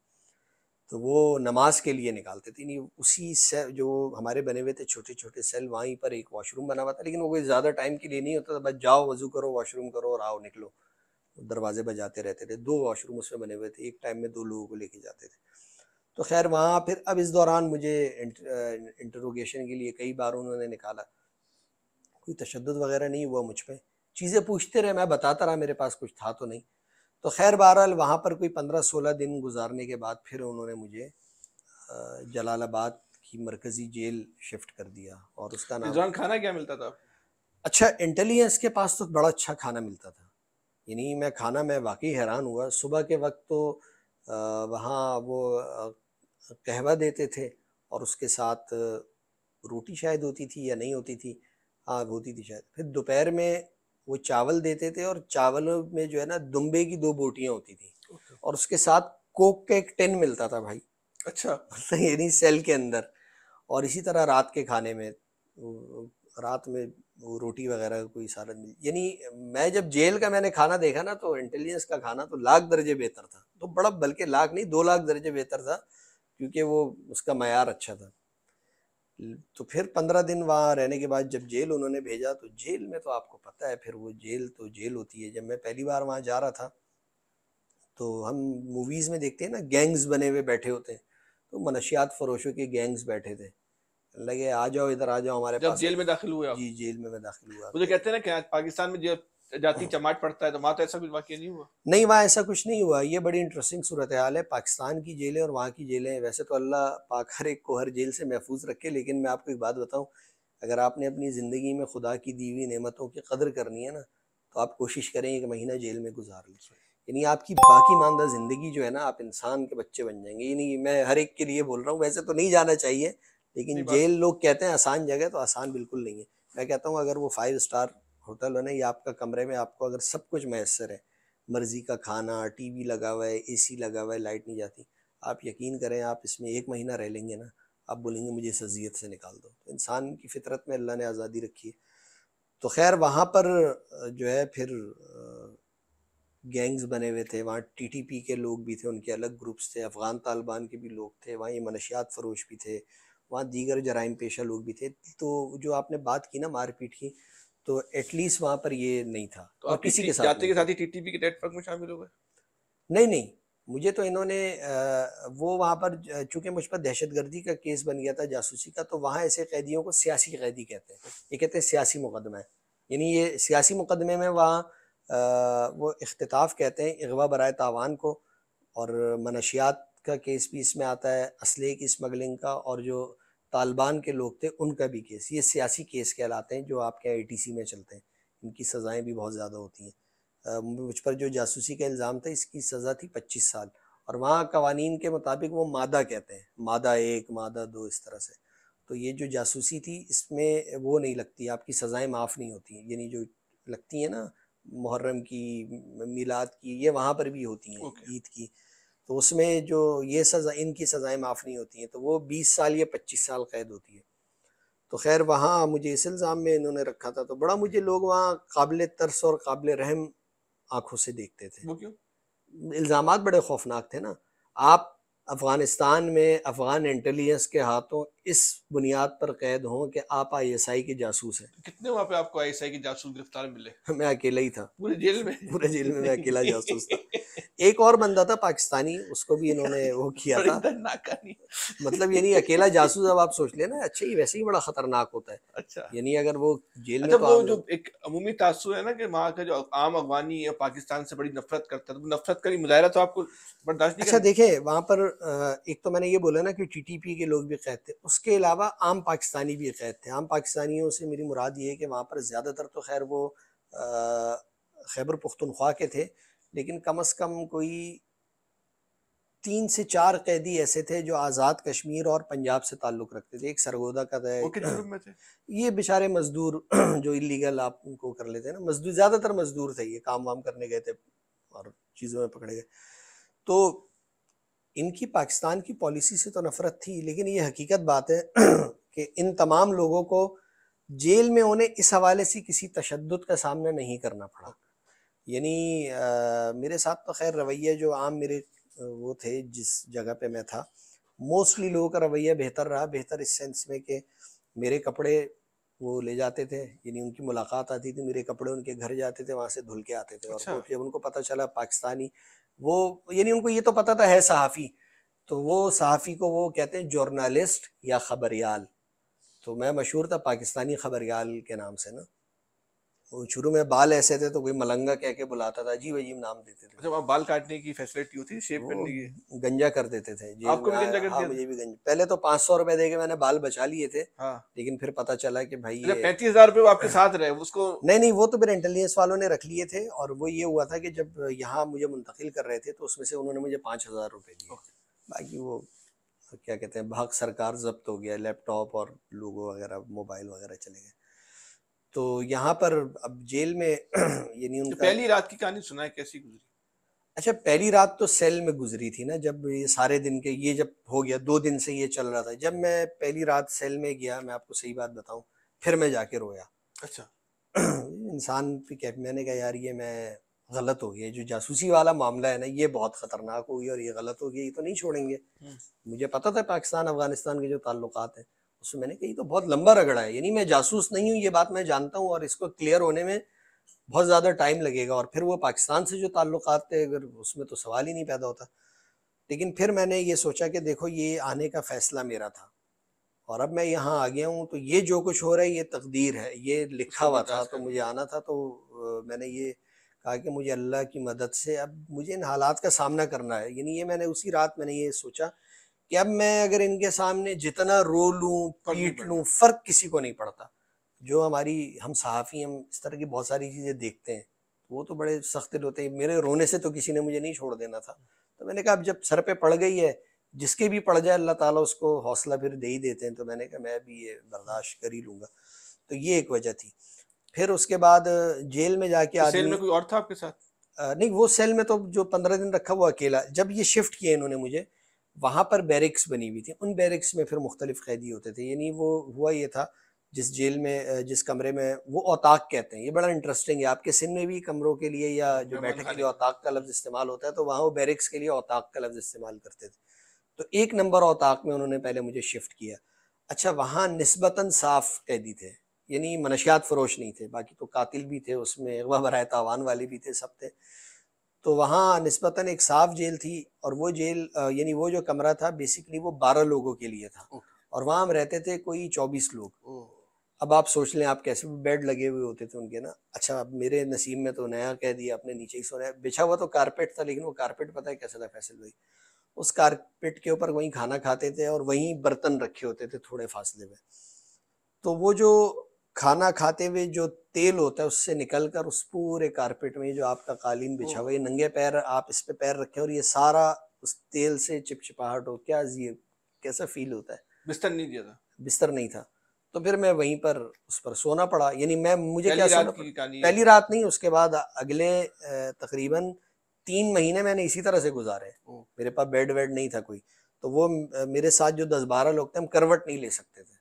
तो वो नमाज के लिए निकालते थे। नहीं उसी से जो हमारे बने हुए थे छोटे छोटे सेल, वहीं पर एक वॉशरूम बना हुआ था, लेकिन वो कोई ज़्यादा टाइम के लिए नहीं होता था, बस जाओ वज़ू करो, वॉशरूम करो और आओ निकलो। दरवाजे बजाते रहते थे, 2 वॉशरूम उसमें बने हुए थे, एक टाइम में 2 लोगों को लेके जाते थे। तो खैर वहाँ फिर अब इस दौरान मुझे इंटरोगेशन के लिए कई बार उन्होंने निकाला, कोई तशद्दुद वगैरह नहीं हुआ मुझ पर, चीज़ें पूछते रहे, मैं बताता रहा मेरे पास कुछ था तो नहीं। तो खैर बहरहाल वहाँ पर कोई 15-16 दिन गुजारने के बाद फिर उन्होंने मुझे जलालाबाद की मरकज़ी जेल शिफ्ट कर दिया। और उसका नाम, खाना क्या मिलता था? अच्छा इंटेलिजेंस के पास तो बड़ा अच्छा खाना मिलता था, यानी मैं खाना, मैं वाकई हैरान हुआ। सुबह के वक्त तो वहाँ वो कहवा देते थे और उसके साथ रोटी शायद होती थी या नहीं होती थी, हाँ होती थी शायद। फिर दोपहर में वो चावल देते थे और चावलों में जो है ना दुम्बे की 2 बोटियाँ होती थी। Okay. और उसके साथ कोक का एक टिन मिलता था भाई। अच्छा। यानी सेल के अंदर। और इसी तरह रात के खाने में, रात में वो रोटी वगैरह कोई सारा मिल, यानी मैं जब जेल का मैंने खाना देखा ना तो इंटेलिजेंस का खाना तो लाख दर्जे बेहतर था, तो बड़ा, बल्कि लाख नहीं 2 लाख दर्जे बेहतर था, क्योंकि वो उसका मयार अच्छा था। तो फिर 15 दिन वहाँ रहने के बाद जब जेल उन्होंने भेजा, तो जेल में तो आपको पता है फिर वो जेल तो जेल होती है। जब मैं पहली बार वहाँ जा रहा था तो हम मूवीज़ में देखते हैं ना गैंग्स बने हुए बैठे होते हैं, तो मनशियात फरोशों के गैंग्स बैठे थे, लगे आ जाओ इधर आ जाओ हमारे पास। जेल में दाखिल हुआ? जी जेल में मैं दाखिल हुआ। मुझे कहते हैं ना पाकिस्तान में जो जाती चमाट पड़ता है, तो वहाँ तो ऐसा कुछ वाकया नहीं हुआ? नहीं वहाँ ऐसा कुछ नहीं हुआ। ये बड़ी इंटरेस्टिंग सूरत हाल है पाकिस्तान की जेलें और वहाँ की जेलें। वैसे तो अल्लाह पाक हर एक को हर जेल से महफूज रखे, लेकिन मैं आपको एक बात बताऊँ, अगर आपने अपनी ज़िंदगी में खुदा की दी हुई नेमतों की कदर करनी है ना, तो आप कोशिश करें एक महीना जेल में गुजार लें, यानी आपकी बाकी मानदा ज़िंदगी जो है ना, आप इंसान के बच्चे बन जाएंगे। यानी मैं हर एक के लिए बोल रहा हूँ, वैसे तो नहीं जाना चाहिए, लेकिन जेल लोग कहते हैं आसान जगह, तो आसान बिल्कुल नहीं है। मैं कहता हूँ अगर वो 5 स्टार होटल होने या आपका कमरे में आपको अगर सब कुछ मैसर है, मर्जी का खाना, टीवी लगा हुआ है, एसी लगा हुआ है, लाइट नहीं जाती, आप यकीन करें आप इसमें 1 महीना रह लेंगे ना, आप बोलेंगे मुझे इस अजियत से निकाल दो। तो इंसान की फितरत में अल्लाह ने आज़ादी रखी है। तो खैर वहाँ पर जो है फिर गैंग्स बने हुए थे, वहाँ TTP के लोग भी थे, उनके अलग ग्रुप्स थे, अफ़गान तालिबान के भी लोग थे, वहाँ ये मनशियात फरोश भी थे, वहाँ दीगर जराइम पेशा लोग भी थे। तो जो आपने बात की ना मारपीट की, तो एटलीस्ट वहाँ पर ये नहीं था। तो आप किसी के साथ जाते के साथ ही TTP के नेटवर्क में शामिल हो गए? नहीं नहीं, मुझे तो इन्होंने वो वहाँ पर चूँकि मुझ पर दहशतगर्दी का केस बन गया था जासूसी का, तो वहाँ ऐसे कैदियों को सियासी कैदी कहते हैं, ये कहते हैं सियासी मुकदमा है। यानी ये सियासी मुकदमे में वहाँ वो इख्तिताफ कहते हैं अगवा बराए तावान को, और मनशियात का केस भी इसमें आता है, असले की स्मगलिंग का, और जो तालिबान के लोग थे उनका भी केस। ये सियासी केस कहलाते हैं जो आपके ITC में चलते हैं, इनकी सज़ाएं भी बहुत ज़्यादा होती हैं। मुझ पर जो जासूसी का इल्ज़ाम था इसकी सज़ा थी 25 साल, और वहाँ कवानीन के मुताबिक वो मादा कहते हैं, मादा 1 मादा 2 इस तरह से। तो ये जो जासूसी थी इसमें वो नहीं लगती, आपकी सज़ाएँ माफ़ नहीं होती हैं, यानी जो लगती हैं ना मुहर्रम की, मिलाद की, ये वहाँ पर भी होती हैं, ईद की, तो उसमें जो ये सज़ा इनकी सज़ाएँ माफ़ नहीं होती हैं, तो वो 20 साल या 25 साल क़ैद होती है। तो खैर वहाँ मुझे इस इल्ज़ाम में इन्होंने रखा था। तो बड़ा मुझे लोग वहाँ काबिल तरस और काबिल रहम आँखों से देखते थे। वो क्यों? इल्ज़ामात बड़े खौफनाक थे ना। आप अफ़गानिस्तान में अफ़गान इंटेलिजेंस के हाथों इस बुनियाद पर क़ैद हों कि आप ISI के जासूस हैं। कितने वहाँ पे आपको ISI के जासूस गिरफ्तार मिले? मैं अकेला ही था पूरे जेल में, पूरे जेल में मैं अकेला जासूस था। एक और बंदा था पाकिस्तानी, उसको भी इन्होंने वो किया था, मतलब यानी अकेला जासूस अब आप सोच लेना अच्छा ही वैसे ही बड़ा खतरनाक होता है। अच्छा यानी अगर वो जेल में, वो जो एक अमूमी तासुर है ना कि वहाँ का जो आम अफगानी पाकिस्तान से बड़ी नफरत करता है, तो नफरत का मुजाहरा तो आपको बर्दाश्त नहीं। अच्छा देखे वहाँ पर एक तो मैंने ये बोला ना कि TTP के लोग भी कैद थे, उसके अलावा आम पाकिस्तानी भी कैद थे। आम पाकिस्तानियों से मेरी मुराद ये है कि वहाँ पर ज़्यादातर तो खैर वो खैबर पख्तूनख्वा के थे, लेकिन कम से कम कोई 3 से 4 कैदी ऐसे थे जो आज़ाद कश्मीर और पंजाब से ताल्लुक़ रखते थे। एक सरगोदा का था, ये बेचारे मजदूर जो इलीगल आप उनको कर लेते हैं ना, मजदूर, ज़्यादातर मजदूर थे, ये काम वाम करने गए थे और चीज़ों में पकड़े गए। तो इनकी पाकिस्तान की पॉलिसी से तो नफरत थी, लेकिन ये हकीकत बात है कि इन तमाम लोगों को जेल में उन्हें इस हवाले से किसी तशद्दुद का सामना नहीं करना पड़ा। यानी मेरे साथ तो खैर रवैया जो आम मेरे वो थे जिस जगह पे मैं था, मोस्टली लोगों का रवैया बेहतर रहा। बेहतर इस सेंस में कि मेरे कपड़े वो ले जाते थे, यानी उनकी मुलाकात आती थी, मेरे कपड़े उनके घर जाते थे, वहाँ से धुल के आते थे। और जब उनको पता चला पाकिस्तानी, वो यानी उनको ये तो पता था है सहाफ़ी, तो वो सहाफ़ी को वो कहते हैं जर्नलिस्ट या ख़बरियाल। तो मैं मशहूर था पाकिस्तानी ख़बरियाल के नाम से ना। वो शुरू में बाल ऐसे थे तो कोई मलंगा कह के बुलाता था, अजीब अजीब नाम देते थे। जब आप बाल काटने की फैसिलिटी होती थी, शेप करने की, गंजा कर देते थे। आपको भी गंजा कर दिया? हाँ, मुझे भी गंजा। पहले तो 500 रुपए दे के मैंने बाल बचा लिए थे। हाँ। लेकिन फिर पता चला कि भाई 35,000 रुपए आपके साथ रहे उसको? नहीं नहीं, वो तो मेरे इंटेलिजेंस वालों ने रख लिए थे। और वो ये हुआ था कि जब यहाँ मुझे मुंतकिल कर रहे थे तो उसमें से उन्होंने मुझे 5,000 रुपए दिए, बाकी वो क्या कहते हैं भाग सरकार जब्त हो गया, लैपटॉप और लोगो वगैरह, मोबाइल वगैरह चले गए। तो यहाँ पर अब जेल में यानी उनका पहली रात की कहानी सुना है कैसी गुजरी? अच्छा पहली रात तो सेल में गुजरी थी ना, जब ये सारे दिन के ये जब हो गया, 2 दिन से ये चल रहा था। जब मैं पहली रात सेल में गया, मैं आपको सही बात बताऊं, फिर मैं जाके रोया। अच्छा इंसान पे कैफ, मैंने कहा यार ये मैं गलत हो गया, जो जासूसी वाला मामला है ना ये बहुत ख़तरनाक हो गया और ये गलत हो गया, ये तो नहीं छोड़ेंगे। मुझे पता था पाकिस्तान अफगानिस्तान के जो ताल्लुकात हैं उसमें, मैंने कही तो बहुत लंबा रगड़ा है, यानी मैं जासूस नहीं हूँ ये बात मैं जानता हूँ, और इसको क्लियर होने में बहुत ज़्यादा टाइम लगेगा। और फिर वो पाकिस्तान से जो ताल्लुकात थे अगर उसमें तो सवाल ही नहीं पैदा होता। लेकिन फिर मैंने ये सोचा कि देखो ये आने का फ़ैसला मेरा था और अब मैं यहाँ आ गया हूँ, तो ये जो कुछ हो रहा है ये तकदीर है, ये लिखा हुआ था, तो मुझे आना था। तो मैंने ये कहा कि मुझे अल्लाह की मदद से अब मुझे इन हालात का सामना करना है। यानी ये मैंने उसी रात मैंने ये सोचा कि अब मैं अगर इनके सामने जितना रो लूँ पीट लूँ फ़र्क किसी को नहीं पड़ता। जो हमारी हम सहाफ़ी हम इस तरह की बहुत सारी चीज़ें देखते हैं, वो तो बड़े सख्त दिल होते हैं। मेरे रोने से तो किसी ने मुझे नहीं छोड़ देना था, तो मैंने कहा अब जब सर पे पड़ गई है, जिसके भी पड़ जाए अल्लाह ताला उसको हौसला फिर दे ही देते हैं, तो मैंने कहा मैं भी ये बर्दाश्त कर ही लूँगा। तो ये एक वजह थी। फिर उसके बाद जेल में जाके आदमी, सेल में कोई और था आपके साथ? नहीं, वो सेल में तो जो 15 दिन रखा वो अकेला। जब ये शिफ्ट किए इन्होंने मुझे, वहाँ पर बैरिक्स बनी हुई थी, उन बैरिक्स में फिर मुख्तलिफ कैदी होते थे। यानी वो हुआ ये था, जिस जेल में जिस कमरे में, वो औताक कहते हैं, ये बड़ा इंटरेस्टिंग है, आपके सिंध में भी कमरों के लिए या जो बैठक के लिए औताक का लफ्ज़ इस्तेमाल होता है, तो वहाँ वो बैरिक्स के लिए औताक का लफ्ज़ इस्तेमाल करते थे। तो 1 नंबर औताक में उन्होंने पहले मुझे शिफ्ट किया। अच्छा, वहाँ निस्बतन साफ कैदी थे, यानी मनशियात फरोश नहीं थे, बाकी तो कातिल भी थे उसमें, अगवा बराए तावान वाले भी थे, सब थे। तो वहाँ निस्बतन एक साफ जेल थी, और वो जेल यानी वो जो कमरा था बेसिकली वो 12 लोगों के लिए था, और वहाँ हम रहते थे कोई 24 लोग। अब आप सोच लें आप कैसे बेड लगे हुए होते थे उनके ना। अच्छा, अब मेरे नसीब में तो नया कह दिया, अपने नीचे ही सोना है, बिछा हुआ तो कारपेट था, लेकिन वो कारपेट पता है कैसा था फैसल भाई, उस कारपेट के ऊपर वहीं खाना खाते थे और वहीं बर्तन रखे होते थे थोड़े फासले में। तो वो जो खाना खाते हुए जो तेल होता है उससे निकल कर उस पूरे कारपेट में जो आपका कालीन बिछा हुआ है, नंगे पैर आप इस पर पैर रखें और ये सारा उस तेल से चिपचिपाहट हो, क्या ये कैसा फील होता है। बिस्तर नहीं दिया था, बिस्तर नहीं था, तो फिर मैं वहीं पर उस पर सोना पड़ा। यानी मैं मुझे क्या सोना पहली रात नहीं, उसके बाद अगले तकरीबन 3 महीने मैंने इसी तरह से गुजारे। मेरे पास बेड वेड नहीं था कोई, तो वो मेरे साथ जो 10-12 लोग थे हम करवट नहीं ले सकते थे,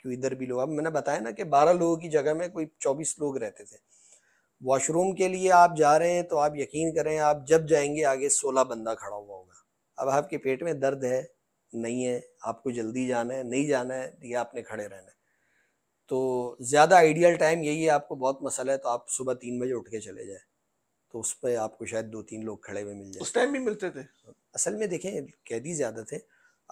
क्यों इधर भी लोग। अब मैंने बताया ना कि 12 लोगों की जगह में कोई 24 लोग रहते थे। वॉशरूम के लिए आप जा रहे हैं तो आप यकीन करें आप जब जाएंगे आगे 16 बंदा खड़ा हुआ होगा। अब आपके पेट में दर्द है नहीं है, आपको जल्दी जाना है नहीं जाना है, ये आपने खड़े रहना है। तो ज़्यादा आइडियल टाइम यही है, आपको बहुत मसला है तो आप सुबह 3 बजे उठ के चले जाए, तो उस पर आपको शायद 2-3 लोग खड़े हुए मिल जाए। उस टाइम भी मिलते थे? असल में देखें कैदी ज़्यादा थे,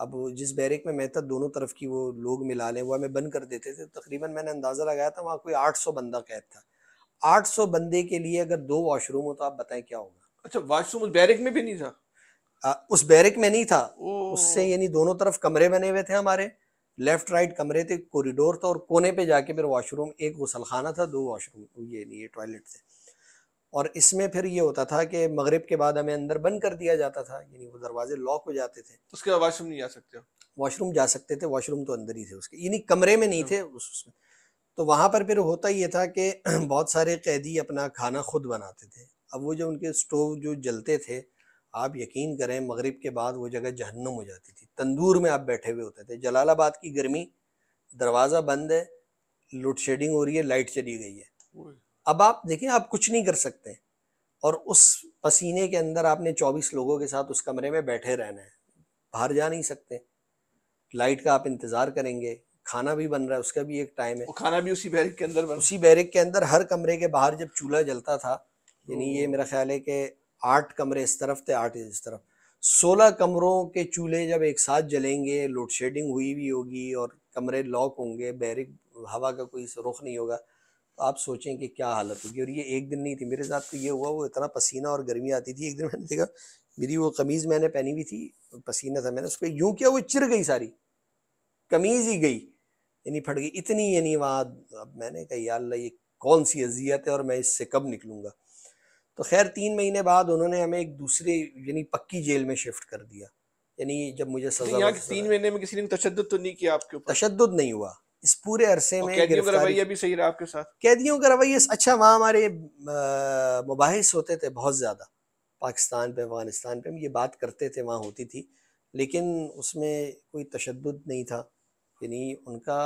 अब जिस बैरिक में मैं था दोनों तरफ की वो लोग मिला लें, वह हमें बंद कर देते थे। तकरीबन मैंने अंदाज़ा लगाया था वहाँ कोई 800 बंदा कैद था। 800 बंदे के लिए अगर 2 वॉशरूम हो तो आप बताएं क्या होगा। अच्छा, वॉशरूम उस बैरिक में भी नहीं था? उस बैरिक में नहीं था, उससे यानी दोनों तरफ कमरे बने हुए थे हमारे, लेफ्ट राइट कमरे थे, कॉरिडोर था, और कोने पे जाके फिर वॉशरूम, एक गुसलखाना था, 2 वॉशरूम ये नहीं टॉयलेट थे। और इसमें फिर ये होता था कि मगरिब के बाद हमें अंदर बंद कर दिया जाता था, यानी वो दरवाजे लॉक हो जाते थे। उसके बाद वॉशरूम नहीं जा सकते? वॉशरूम जा सकते थे, वॉशरूम तो अंदर ही थे उसके, यानी कमरे में नहीं थे उसमें। तो वहाँ पर फिर होता ये था कि बहुत सारे कैदी अपना खाना खुद बनाते थे। अब वो जो उनके स्टोव जो जलते थे, आप यकीन करें मगरिब के बाद वो जगह जहन्नुम हो जाती थी, तंदूर में आप बैठे हुए होते थे। जलालाबाद की गर्मी, दरवाज़ा बंद है, लोड शेडिंग हो रही है, लाइट चली गई है, अब आप देखें आप कुछ नहीं कर सकते, और उस पसीने के अंदर आपने 24 लोगों के साथ उस कमरे में बैठे रहना है, बाहर जा नहीं सकते, लाइट का आप इंतज़ार करेंगे, खाना भी बन रहा है उसका भी एक टाइम है। खाना भी उसी बैरिक के अंदर? उसी बैरिक के अंदर, हर कमरे के बाहर जब चूल्हा जलता था, यानी ये मेरा ख्याल है कि 8 कमरे इस तरफ थे, 8 इस तरफ, 16 कमरों के चूल्हे जब एक साथ जलेंगे, लोड शेडिंग हुई भी होगी और कमरे लॉक होंगे, बैरिक हवा का कोई रुख नहीं होगा, तो आप सोचें कि क्या हालत होगी। और ये एक दिन नहीं थी, मेरे साथ तो ये हुआ, वो इतना पसीना और गर्मी आती थी। एक दिन मैंने देखा मेरी वो कमीज़ मैंने पहनी हुई थी, पसीना था, मैंने उस पर यूँ किया वो चिर गई, सारी कमीज़ ही गई, यानी फट गई इतनी, यानी वहाँ। अब मैंने कहा या अल्लाह ये कौन सी अजियत है और मैं इससे कब निकलूँगा। तो खैर 3 महीने बाद उन्होंने हमें एक दूसरे यानी पक्की जेल में शिफ्ट कर दिया। यानी जब मुझे सजा, 3 महीने में किसी ने तशद्दुद तो नहीं किया आपके ऊपर? तशद्दुद नहीं हुआ इस पूरे अरसे में। कैदियों का रवैया भी सही रहा आपके साथ? कैदियों का रवैया अच्छा, वहाँ हमारे मुबाहिस होते थे बहुत ज़्यादा, पाकिस्तान पे अफगानिस्तान पे हम ये बात करते थे, वहाँ होती थी, लेकिन उसमें कोई तशद्दुद नहीं था। यानी उनका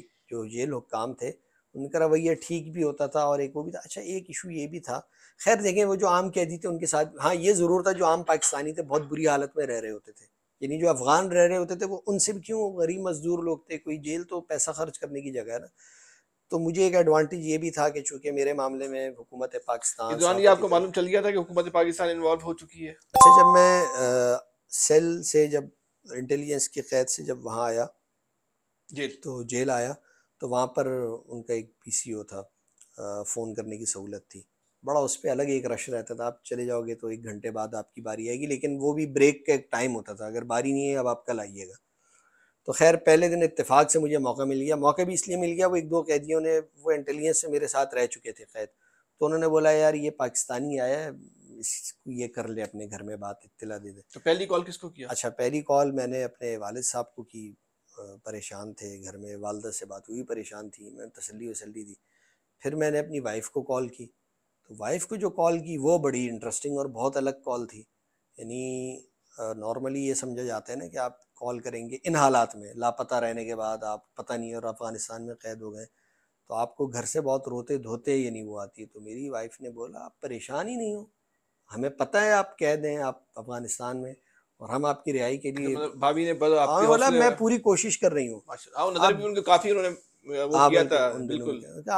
एक जो जेल हुक्काम थे उनका रवैया ठीक भी होता था, और एक वो भी था। अच्छा, एक इशू ये भी था, खैर देखें वो जो आम कैदी थे उनके साथ, हाँ ये ज़रूर था जो आम पाकिस्तानी थे बहुत बुरी हालत में रह रहे होते थे, यानी जो अफ़गान रह रहे होते थे वो उनसे भी, क्यों गरीब मजदूर लोग थे, कोई जेल तो पैसा खर्च करने की जगह है ना, तो मुझे एक एडवांटेज ये भी था कि चूंकि मेरे मामले में हुकूमत पाकिस्तान, ये आपको मालूम चल गया था कि हुकूमत पाकिस्तान इन्वॉल्व हो चुकी है। अच्छा, जब मैं सेल से, जब इंटेलिजेंस की कैद से जब वहाँ आया जेल आया तो वहाँ पर उनका एक PCO था, फ़ोन करने की सहूलत थी, बड़ा उस पर अलग एक रश रहता था। आप चले जाओगे तो 1 घंटे बाद आपकी बारी आएगी, लेकिन वो भी ब्रेक का एक टाइम होता था, अगर बारी नहीं है अब आप कल आइएगा। तो खैर पहले दिन इत्तेफाक से मुझे मौका मिल गया, मौका भी इसलिए मिल गया, वो 1-2 कैदियों ने, वो इंटेलिजेंस से मेरे साथ रह चुके थे कैद, तो उन्होंने बोला यार ये पाकिस्तानी आया है, इसको ये कर ले अपने घर में बात, इत्तला दे दे। तो पहली कॉल किसको किया? अच्छा, पहली कॉल मैंने अपने वालिद साहब को की, परेशान थे घर में, वालदा से बात हुई, परेशान थी, मैंने तसल्ली दी। फिर मैंने अपनी वाइफ को कॉल की, तो वाइफ को जो कॉल की वो बड़ी इंटरेस्टिंग और बहुत अलग कॉल थी। यानी नॉर्मली ये समझा जाता है ना कि आप कॉल करेंगे इन हालात में, लापता रहने के बाद, आप पता नहीं और अफ़गानिस्तान में क़ैद हो गए, तो आपको घर से बहुत रोते धोते यानी वो आती है। तो मेरी वाइफ ने बोला आप परेशान ही नहीं हो, हमें पता है आप कैद हैं, आप अफ़गानिस्तान में, और हम आपकी रिहाई के लिए, तो भाभी ने बोला मैं पूरी कोशिश कर रही हूँ,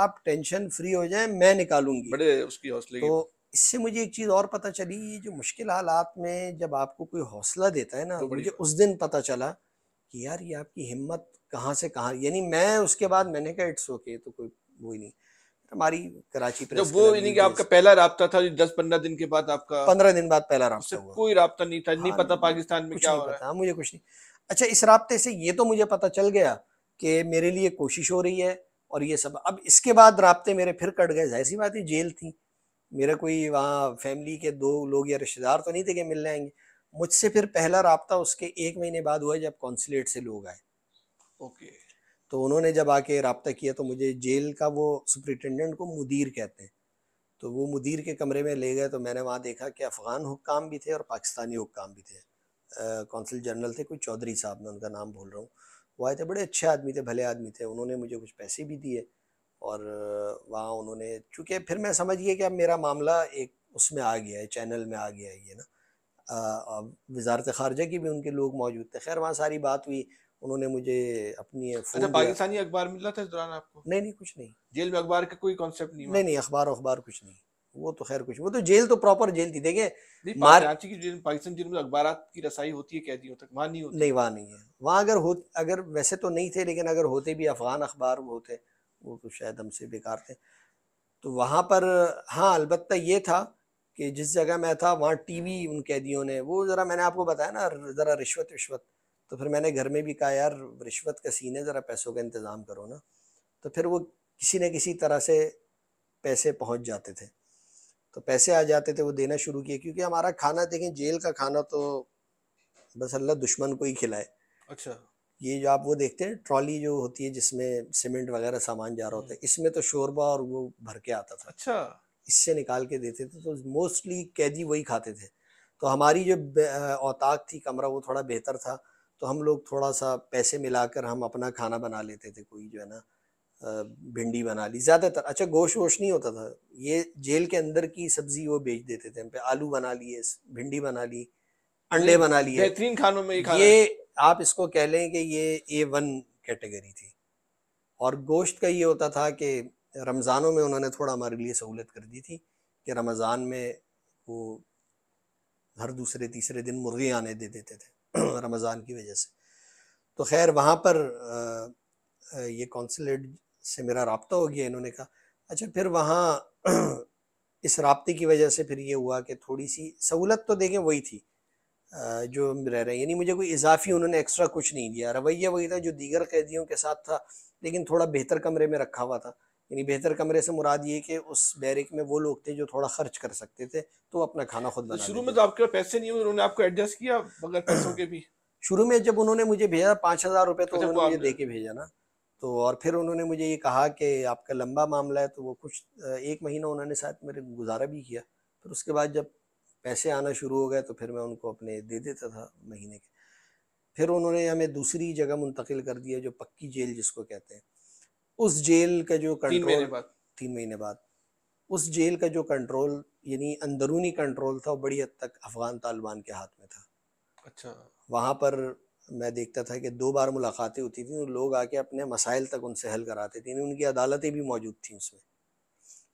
आप टेंशन फ्री हो जाए, मैं निकालूंगी, बड़े उसकी हौसले। तो इससे मुझे एक चीज़ और पता चली, ये जो मुश्किल हालात में जब आपको कोई हौसला देता है ना, तो मुझे उस दिन पता चला कि यार ये आपकी हिम्मत कहाँ से कहाँ। यानी मैं उसके बाद मैंने कहा इट्स ओके, तो कोई वो ही नहीं। हमारी कराची प्रेस वो नहीं कि आपका पहला राब्ता था 10-15 दिन के बाद, आपका 15 दिन बाद पहला राब्ता हुआ, कोई राब्ता नहीं था, नहीं पता पाकिस्तान में क्या हो रहा है, मुझे कुछ नहीं। अच्छा, इस राब्ते से ये तो मुझे पता चल गया कि मेरे लिए कोशिश हो रही है और ये सब। अब इसके बाद राब्ते मेरे फिर कट गए, जाहिर सी बात है जेल थी, मेरा कोई वहाँ फैमिली के 2 लोग या रिश्तेदार तो नहीं थे कि मिलने आएंगे मुझसे। फिर पहला राब्ता उसके 1 महीने बाद हुआ जब कॉन्सुलेट से लोग आए। ओके, तो उन्होंने जब आके राब्ता किया तो मुझे जेल का वो सुपरिटेंडेंट को मुदीर कहते हैं, तो वो मुदीर के कमरे में ले गए, तो मैंने वहाँ देखा कि अफ़गान हुक्काम भी थे और पाकिस्तानी हुक्काम भी थे। कौंसल जनरल थे कोई चौधरी साहब, मैं उनका नाम भूल रहा हूँ, वो आए थे, बड़े अच्छे आदमी थे, भले आदमी थे। उन्होंने मुझे कुछ पैसे भी दिए और वहाँ उन्होंने, चूँकि फिर मैं समझ गया कि अब मेरा मामला एक उसमें आ गया है, चैनल में आ गया है ये ना। वज़ारत ख़ारजा की भी उनके लोग मौजूद थे। खैर वहाँ सारी बात हुई, उन्होंने मुझे अपनी फोन, पाकिस्तानी अखबार मिला था इस दौरान आपको? नहीं नहीं, कुछ नहीं, जेल में अखबार का कोई कॉन्सेप्ट नहीं, नहीं नहीं, अखबार कुछ नहीं, वो तो खैर कुछ, वो तो जेल तो प्रॉपर जेल थी। देखिए कराची की जेल, पाकिस्तान जेल में अखबार की रसाई होती है कैदियों तक, वहाँ नहीं होती। नहीं वहाँ नहीं है, वहाँ अगर हो, अगर वैसे तो नहीं थे, लेकिन अगर होते भी अफगान अखबार वो होते, वो तो शायद हमसे बेकार थे। तो वहाँ पर हाँ, अलबत्ता ये था कि जिस जगह मैं था वहाँ TV उन कैदियों ने, वो ज़रा मैंने आपको बताया ना ज़रा रिश्वत, तो फिर मैंने घर में भी कहा यार रिश्वत का सीन है, ज़रा पैसों का इंतज़ाम करो ना। तो फिर वो किसी न किसी तरह से पैसे पहुंच जाते थे, तो पैसे आ जाते थे, वो देना शुरू किए, क्योंकि हमारा खाना, देखें जेल का खाना तो बस अल्लाह दुश्मन को ही खिलाए। अच्छा, ये जो आप वो देखते हैं ट्रॉली जो होती है जिसमें सीमेंट वगैरह सामान जा रहा होता है, इसमें तो शोरबा और वो भर के आता था। अच्छा, इससे निकाल के देते थे, तो मोस्टली कैदी वही खाते थे। तो हमारी जो औताक थी, कमरा, वो थोड़ा बेहतर था, तो हम लोग थोड़ा सा पैसे मिलाकर हम अपना खाना बना लेते थे, कोई जो है ना भिंडी बना ली ज़्यादातर। अच्छा, गोश्त वोश नहीं होता था, ये जेल के अंदर की सब्जी वो बेच देते थे हम पे, आलू बना लिए, भिंडी बना ली, अंडे बना लिए, बेहतरीन खानों में ये आप इसको कह लें कि ये A1 कैटेगरी थी। और गोश्त का ये होता था कि रमज़ानों में उन्होंने थोड़ा हमारे लिए सहूलत कर दी थी कि रमज़ान में वो हर 2-3 दिन मुर्गे आने दे देते थे रमज़ान की वजह से। तो खैर वहाँ पर ये कॉन्सुलेट से मेरा राब्ता हो गया, इन्होंने कहा। अच्छा, फिर वहाँ इस राब्ते की वजह से फिर ये हुआ कि थोड़ी सी सहूलत तो देखें वही थी जो रह रहे, यानी मुझे कोई इजाफी उन्होंने एक्स्ट्रा कुछ नहीं दिया, रवैया वही था जो दीगर कैदियों के साथ था, लेकिन थोड़ा बेहतर कमरे में रखा हुआ था। यानी बेहतर कमरे से मुराद ये कि उस बैरिक में वो लोग थे जो थोड़ा खर्च कर सकते थे, तो अपना खाना खुद बनाते थे। शुरू में तो आपके पैसे नहीं हुए, उन्होंने आपको एडजस्ट किया बगैर पैसों के भी? शुरू में जब उन्होंने मुझे भेजा 5000 रुपये तो उन्होंने मुझे दे के भेजा ना, तो और फिर उन्होंने मुझे ये कहा कि आपका लंबा मामला है, तो वो कुछ 1 महीना उन्होंने साथ मेरे गुजारा भी किया। फिर उसके बाद जब पैसे आना शुरू हो गए तो फिर मैं उनको अपने दे देता था महीने के। फिर उन्होंने हमें दूसरी जगह मुंतकिल कर दिया, जो पक्की जेल जिसको कहते हैं। उस जेल का जो कंट्रोल 3 महीने बाद उस जेल का जो कंट्रोल यानी अंदरूनी कंट्रोल था, वो बड़ी हद तक अफगान तालिबान के हाथ में था। अच्छा, वहाँ पर मैं देखता था कि 2 बार मुलाकातें होती थी, तो लोग आके अपने मसाइल तक उनसे हल कराते थे। उनकी अदालतें भी मौजूद थी उसमें,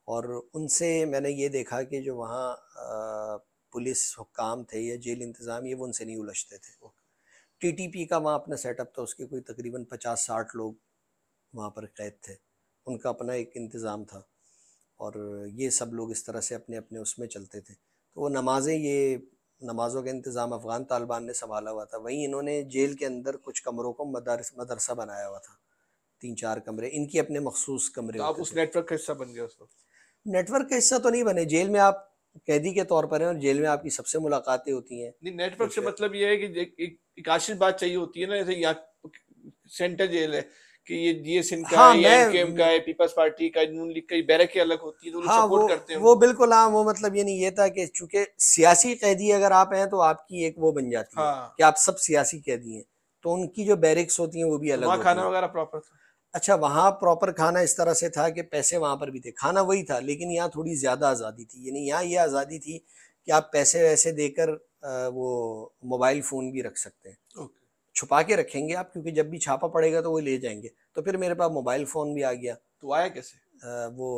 और उनसे मैंने ये देखा कि जो वहाँ पुलिस हुक्काम थे या जेल इंतज़ाम, ये वो उनसे नहीं उलझते थे। टीटीपी का वहाँ अपना सेटअप था, उसके कोई तकरीबन 50-60 लोग वहाँ पर कैद थे, उनका अपना एक इंतज़ाम था, और ये सब लोग इस तरह से अपने अपने उसमें चलते थे। तो वो नमाज़ें, ये नमाज़ों का इंतज़ाम अफ़गान तालिबान ने संभाला हुआ था। वहीं इन्होंने जेल के अंदर कुछ कमरों को मदरसा बनाया हुआ था, 3-4 कमरे इनके अपने मखसूस कमरे। आप उस नेटवर्क का हिस्सा बन गए? उस वक्त नेटवर्क का हिस्सा तो नहीं बने, जेल में आप कैदी के तौर पर हैं और जेल में आपकी सबसे मुलाकातें होती हैं। नहीं, नेटवर्क से मतलब ये है कि एक आशिष बात चाहिए होती है ना, जैसे यहाँ सेंटर जेल है कि ये सिंध का है, एमकेएम का है, पीपल्स पार्टी का, नून लीग का, बैरकें अलग होती है, तो हाँ, सपोर्ट करते हैं वो बिल्कुल। हाँ, वो मतलब ये नहीं, ये था कि चूंकि सियासी कैदी अगर आप हैं तो आपकी एक वो बन जाती है कि आप सब सियासी कैदी हैं, तो उनकी जो बैरिक्स होती हैं वो भी अलग। खाना वगैरह प्रॉपर था? अच्छा, वहाँ प्रॉपर खाना इस तरह से था कि पैसे वहाँ पर भी थे, खाना वही था, लेकिन यहाँ थोड़ी ज़्यादा आज़ादी थी। यानी यहाँ ये आज़ादी थी कि आप पैसे वैसे देकर वो मोबाइल फ़ोन भी रख सकते हैं। छुपा के रखेंगे आप, क्योंकि जब भी छापा पड़ेगा तो वो ले जाएंगे। तो फिर मेरे पास मोबाइल फ़ोन भी आ गया। तो आया कैसे? वो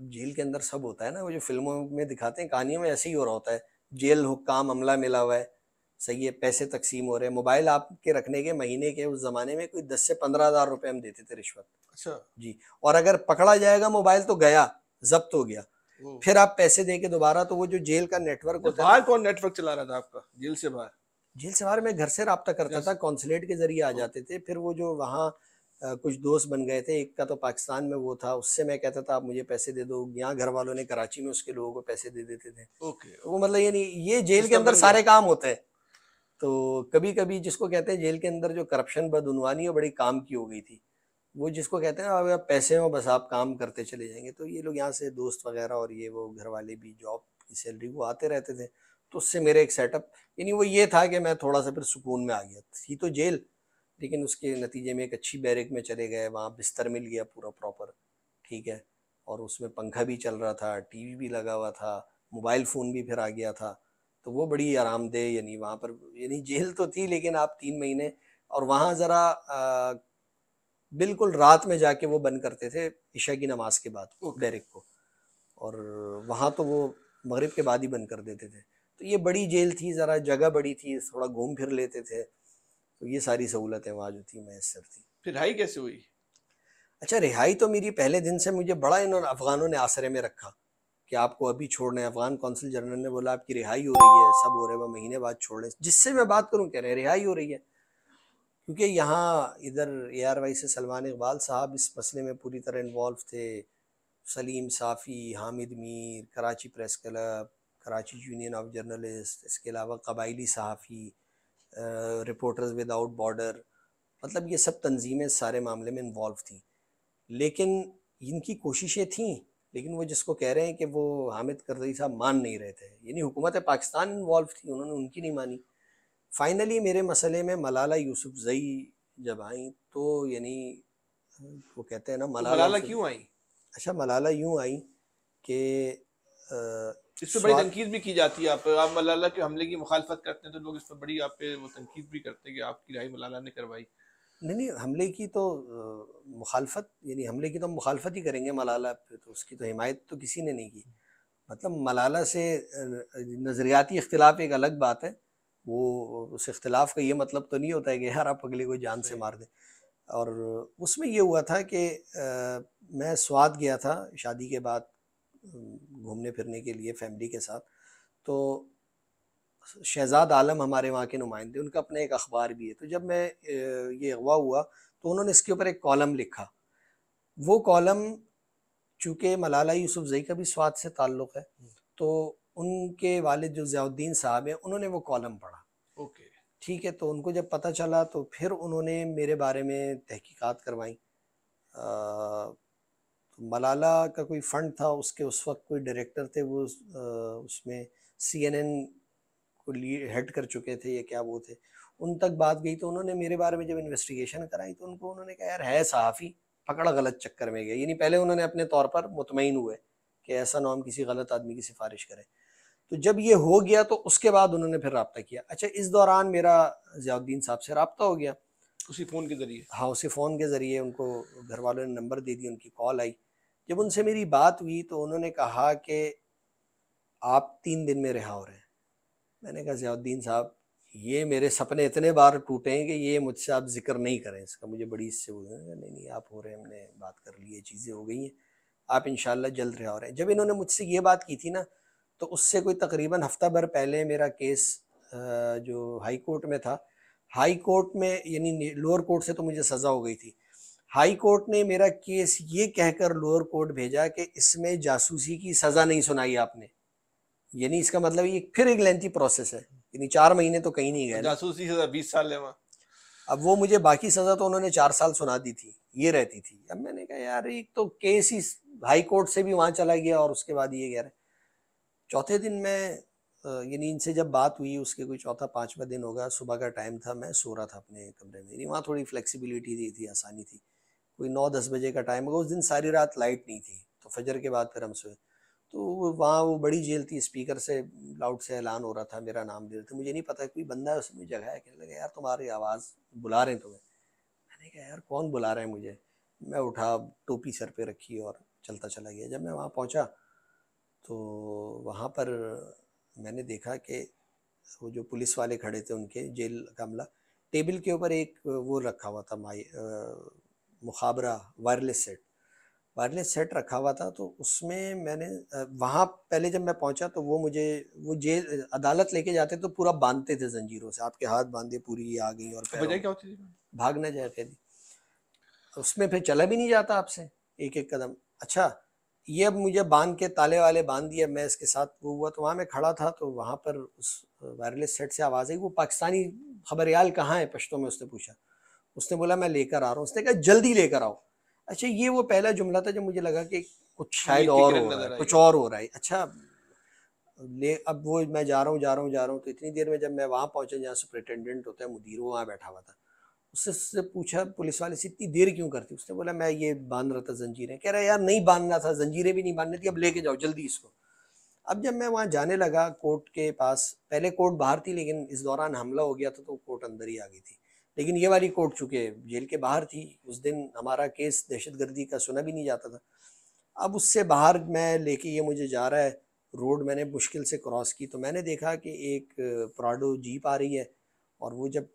जेल के अंदर सब होता है ना, वो जो फिल्मों में दिखाते हैं, कहानियों में ऐसे ही हो रहा होता है, जेल हुक्काम अमला मिला हुआ है, सही है, पैसे तकसीम हो रहे हैं। मोबाइल आपके रखने के महीने के उस ज़माने में कोई 10 से 15 हज़ार रुपये हम देते थे रिश्वत। अच्छा जी। और अगर पकड़ा जाएगा मोबाइल तो गया, जब्त हो गया, फिर आप पैसे दे के दोबारा। तो वो जो जेल का नेटवर्क होता है। बाहर कौन नेटवर्क चला रहा था आपका जेल से बाहर? जेल से बाहर मैं घर से रब्ता करता था, कॉन्सुलेट के जरिए आ जाते थे। फिर वो जो वहाँ कुछ दोस्त बन गए थे, एक का तो पाकिस्तान में वो था, उससे मैं कहता था आप मुझे पैसे दे दो, यहाँ घर वालों ने कराची में उसके लोगों को पैसे दे देते थे। वो मतलब ये जेल के अंदर सारे काम होते हैं। तो कभी कभी जिसको कहते हैं जेल के अंदर जो करप्शन बदउनवानी बड़ी काम की हो गई थी, वो जिसको कहते हैं आप पैसे हो बस आप काम करते चले जाएंगे। तो ये लोग यहाँ से दोस्त वगैरह और ये वो घर वाले भी जॉब की सैलरी को आते रहते थे, तो उससे मेरे एक सेटअप, यानी वो ये था कि मैं थोड़ा सा फिर सुकून में आ गया। थी तो जेल, लेकिन उसके नतीजे में एक अच्छी बैरक में चले गए, वहाँ बिस्तर मिल गया पूरा प्रॉपर, ठीक है, और उसमें पंखा भी चल रहा था, टीवी भी लगा हुआ था, मोबाइल फ़ोन भी फिर आ गया था। तो वो बड़ी आरामदेह, यानी वहाँ पर, यानी जेल तो थी लेकिन आप 3 महीने, और वहाँ ज़रा बिल्कुल रात में जाके वो बंद करते थे इशा की नमाज के बाद बैरक को, और वहाँ तो वो मगरिब के बाद ही बंद कर देते थे। तो ये बड़ी जेल थी, ज़रा जगह बड़ी थी, थोड़ा घूम फिर लेते थे, तो ये सारी सहूलतें वहाँ जो थी मैसर थी। फिर रिहाई कैसे हुई? अच्छा, रिहाई तो मेरी पहले दिन से मुझे बड़ा इन्होंने अफ़गानों ने आसरे में रखा कि आपको अभी छोड़ना है। अफगान कौंसल जनरल ने बोला आपकी रिहाई हो रही है, सब हो रहे हैं, वह महीने बाद छोड़ें। जिससे मैं बात करूं कह रहे हैं रिहाई हो रही है, क्योंकि यहाँ इधर ARY से सलमान इकबाल साहब इस मसले में पूरी तरह इन्वॉल्व थे, Saleem Safi, Hamid Mir, Karachi press club, Karachi union of journalist, इसके अलावा कबायली सहाफ़ी, रिपोर्टर्स विदाउट बॉर्डर, मतलब ये सब तंजीमें सारे मामले में इन्वॉल्व थीं। लेकिन इनकी कोशिशें थीं, लेकिन वो जिसको कह रहे हैं कि वो हामिद करज़ई साहब मान नहीं रहे थे, यानी हुकूमत पाकिस्तान इन्वॉल्व थी, उन्होंने उनकी नहीं मानी। फाइनली मेरे मसले में मलाला यूसुफ़ज़ई जब आई तो, यानी वो कहते हैं ना मलाला क्यों आई? अच्छा, मलाला यूँ आई कि इस पर बड़ी तनकीद भी की जाती है, आप मलाला के हमले की मुखालफत करते हैं तो लोग इस पर बड़ी आप पे वो तनकीद भी करते हैं कि आपकी राय मलाला ने करवाई। नहीं, हमले की तो मुखालफत, यानी हमले की तो हम मुखालफत ही करेंगे मलाला पे, तो उसकी तो हिमायत तो किसी ने नहीं की। मतलब मलाला से नज़रियाती इख्तिलाफ एक अलग बात है, वो उस इख्तिलाफ का ये मतलब तो नहीं होता है कि यार आप अगले को जान से मार दें। और उसमें ये हुआ था कि मैं स्वाद गया था शादी के बाद घूमने फिरने के लिए फैमिली के साथ, तो शहजाद आलम हमारे वहाँ के नुमाइंदे, उनका अपना एक अखबार भी है, तो जब मैं ये अगवा हुआ तो उन्होंने इसके ऊपर एक कॉलम लिखा। वो कॉलम चूँकि मलाला यूसुफ़ज़ई का भी स्वात से ताल्लुक़ है, तो उनके वालिद जो ज़ियाउद्दीन साहब हैं उन्होंने वो कॉलम पढ़ा। ओके, ठीक है। तो उनको जब पता चला तो फिर उन्होंने मेरे बारे में तहकीकात करवाई। तो मलाला का कोई फ़ंड था, उसके उस वक्त कोई डायरेक्टर थे, वो उसमें CNN को हेड कर चुके थे या क्या वो थे, उन तक बात गई। तो उन्होंने मेरे बारे में जब इन्वेस्टिगेशन कराई तो उनको उन्होंने कहा यार है सहाफ़ी, पकड़ा गलत चक्कर में गया। यानी पहले उन्होंने अपने तौर पर मुतमईन हुए कि ऐसा नाम किसी गलत आदमी की सिफारिश करे। तो जब ये हो गया तो उसके बाद उन्होंने फिर रब्ता किया। अच्छा, इस दौरान मेरा ज़ियाउद्दीन साहब से रब्ता हो गया उसी फ़ोन के ज़रिए। हाँ, उसी फ़ोन के ज़रिए उनको घर वालों ने नंबर दे दिया, उनकी कॉल आई। जब उनसे मेरी बात हुई तो उन्होंने कहा कि आप 3 दिन में रिहा हो रहे हैं। मैंने कहा ज़ियाउद्दीन साहब ये मेरे सपने इतने बार टूटे हैं कि ये मुझसे आप जिक्र नहीं करें इसका, मुझे बड़ी इससे वो नहीं नहीं आप हो रहे हैं, हमने बात कर ली है, चीज़ें हो गई हैं, आप इंशाल्लाह जल्द रिहा हो रहे हैं। जब इन्होंने मुझसे ये बात की थी ना तो उससे कोई तकरीबन हफ्ता भर पहले मेरा केस जो हाई कोर्ट में था, हाई कोर्ट में यानी लोअर कोर्ट से तो मुझे सज़ा हो गई थी, हाई कोर्ट ने मेरा केस ये कहकर लोअर कोर्ट भेजा कि इसमें जासूसी की सज़ा नहीं सुनाई आपने, यानी इसका मतलब ये फिर एक लेंथी प्रोसेस है, यानी 4 महीने तो कहीं नहीं गए। जासूसी सज़ा 20 साल है वहाँ। अब वो मुझे बाकी सज़ा तो उन्होंने 4 साल सुना दी थी, ये रहती थी। अब मैंने कहा यार एक तो केस ही हाई कोर्ट से भी वहाँ चला गया और उसके बाद ये कह रहे। चौथे दिन में यानी इनसे जब बात हुई उसके कोई चौथा पाँचवा दिन होगा, सुबह का टाइम था, मैं सो रहा था अपने कमरे में, यानी वहाँ थोड़ी फ्लेक्सिबिलिटी दी थी, आसानी थी, कोई 9-10 बजे का टाइम होगा। उस दिन सारी रात लाइट नहीं थी तो फजर के बाद फिर हम सोए। तो वहाँ वो बड़ी जेल थी, स्पीकर से लाउड से ऐलान हो रहा था, मेरा नाम दे रहे थे, मुझे नहीं पता कोई बंदा है उसमें जगाया, कहने लगा यार तुम्हारी आवाज़ बुला रहे हैं तुम्हें। मैंने कहा यार कौन बुला रहे हैं मुझे, मैं उठा, टोपी सर पे रखी और चलता चला गया। जब मैं वहाँ पहुँचा तो वहाँ पर मैंने देखा कि वो जो पुलिस वाले खड़े थे उनके जेल का अमला, टेबल के ऊपर एक वो रखा हुआ था मुखाबरा वायरलेस सेट, वायरलेस सेट रखा हुआ था। तो उसमें मैंने वहाँ पहले जब मैं पहुँचा तो वो मुझे वो जेल अदालत लेके जाते तो पूरा बांधते थे ज़ंजीरों से, आपके हाथ बांधे पूरी आ गई और क्या होती थी भागना जाती थी, उसमें फिर चला भी नहीं जाता आपसे एक एक कदम। अच्छा, ये अब मुझे बांध के ताले वाले बांध दिया, मैं इसके साथ वो हुआ तो वहाँ मैं खड़ा था तो वहाँ पर उस वायरलेस सेट से आवाज़ आई, वो पाकिस्तानी खबरयाल कहाँ है पश्तो में उसने पूछा, उसने बोला मैं लेकर आ रहा हूँ, उसने कहा जल्दी लेकर आओ। अच्छा, ये वो पहला जुमला था जब मुझे लगा कि कुछ शायद और हो रहा है, कुछ और हो रहा है। अच्छा, अब वो मैं जा रहा हूँ तो इतनी देर में जब मैं वहाँ पहुँचा जहाँ सुपरिटेंडेंट होता है, मुदीर वो वहाँ बैठा हुआ था, उससे पूछा पुलिस वाले से इतनी देर क्यों करती, उसने बोला मैं ये बांध रहा था जंजीरें। कह रहा यार नहीं बांधना था, जंजीरें भी नहीं बांधनी थी, अब लेके जाओ जल्दी इसको। अब जब मैं वहाँ जाने लगा कोर्ट के पास, पहले कोर्ट बाहर थी लेकिन इस दौरान हमला हो गया था तो कोर्ट अंदर ही आ गई थी, लेकिन ये वाली कोर्ट चूँकि जेल के बाहर थी, उस दिन हमारा केस दहशतगर्दी का सुना भी नहीं जाता था। अब उससे बाहर मैं लेके ये मुझे जा रहा है, रोड मैंने मुश्किल से क्रॉस की तो मैंने देखा कि एक प्राडो जीप आ रही है और वो जब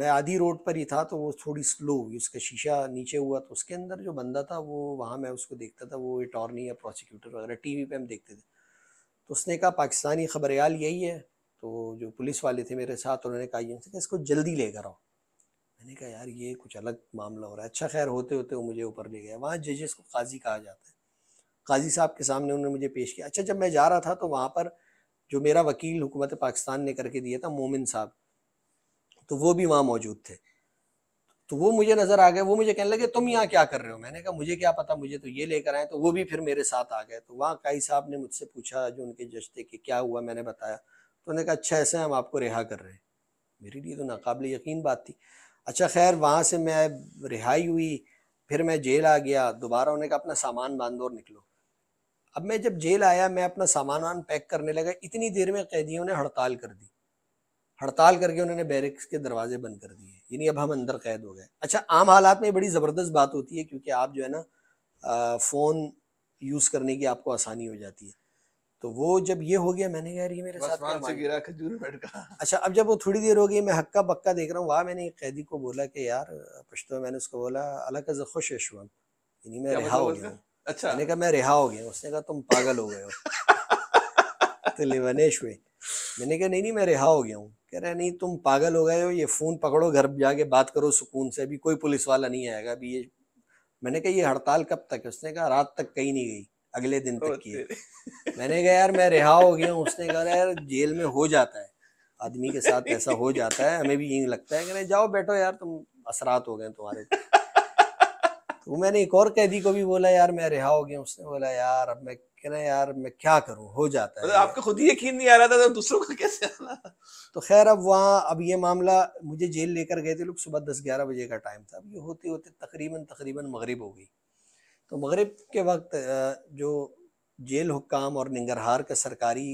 मैं आधी रोड पर ही था तो वो थोड़ी स्लो हुई, उसका शीशा नीचे हुआ तो उसके अंदर जो बंदा था वो वहाँ मैं उसको देखता था, वो अटॉर्नी या प्रोसिक्यूटर वगैरह टीवी पे हम देखते थे, तो उसने कहा पाकिस्तानी खबरयाल यही है। तो जो पुलिस वाले थे मेरे साथ उन्होंने कहा इनसे इसको जल्दी लेकर आओ। मैंने कहा यार ये कुछ अलग मामला हो रहा है। अच्छा, खैर होते होते वो मुझे ऊपर ले गया। वहाँ जजेस को काजी कहा जाता है, काजी साहब के सामने उन्होंने मुझे पेश किया। अच्छा, जब मैं जा रहा था तो वहाँ पर जो मेरा वकील हुकूमत पाकिस्तान ने करके दिया था मोमिन साहब, तो वो भी वहाँ मौजूद थे, तो वो मुझे नज़र आ गए, वो मुझे कहने लगे तुम यहाँ क्या कर रहे हो। मैंने कहा मुझे क्या पता, मुझे तो ये लेकर आए। तो वो भी फिर मेरे साथ आ गए। तो वहाँ काजी साहब ने मुझसे पूछा जो उनके जज थे कि क्या हुआ, मैंने बताया तो उन्होंने कहा अच्छा ऐसे हम आपको रिहा कर रहे हैं। मेरे लिए तो नाकाबिले यकीन बात थी। अच्छा, खैर वहाँ से मैं रिहाई हुई, फिर मैं जेल आ गया। दोबारा उन्होंने कहा अपना सामान बांधो और निकलो। अब मैं जब जेल आया मैं अपना सामान वान पैक करने लगा, इतनी देर में कैदियों ने हड़ताल कर दी। हड़ताल करके उन्होंने बैरिक्स के दरवाजे बंद कर दिए, यानी अब हम अंदर कैद हो गए। अच्छा, आम हालात में बड़ी ज़बरदस्त बात होती है क्योंकि आप जो है ना फ़ोन यूज़ करने की आपको आसानी हो जाती है। तो वो जब ये हो गया मैंने कहा यार ये मेरे साथ क्या गिरा खजूर लटका। अच्छा, अब जब वो थोड़ी देर हो गई मैं हक्का बक्का देख रहा हूँ। वाह, मैंने एक कैदी को बोला कि यार पश्तो में, मैंने उसको बोला अल्लाह का खुश एशवन, यानी मैं रिहा हो गया। अच्छा, मैंने कहा मैं रिहा हो गया। उसने कहा तुम पागल हो गए हो। तो लिवनेश हुए। मैंने कहा नहीं नहीं मैं रिहा हो गया हूँ। कह रहा नहीं तुम पागल हो गए हो, ये फ़ोन पकड़ो, घर जाके बात करो सुकून से, अभी कोई पुलिस वाला नहीं आएगा अभी ये। मैंने कहा ये हड़ताल कब तक है? उसने कहा रात तक कहीं नहीं गई, अगले दिन तक की। मैंने कहा यार मैं रिहा हो गया हूँ। उसने कहा यार जेल में हो जाता है आदमी के साथ, ऐसा हो जाता है, हमें भी यही लगता है। कह रहे जाओ बैठो यार तुम असरात हो गए तुम्हारे। तो मैंने एक और कैदी को भी बोला यार मैं रिहा हो गया। उसने बोला यार अब मैं, कह रहे यार मैं क्या करूँ, हो जाता है। मतलब आपको खुद ही यकीन नहीं आ रहा था तो दूसरों को कैसे आ रहा। तो खैर अब वहाँ अब ये मामला, मुझे जेल लेकर गए थे लोग, सुबह 10-11 बजे का टाइम था। अब ये होते होते तकरीबन मगरिब हो गई। तो मगरिब के वक्त जो जेल हुक्काम और नंगरहार का सरकारी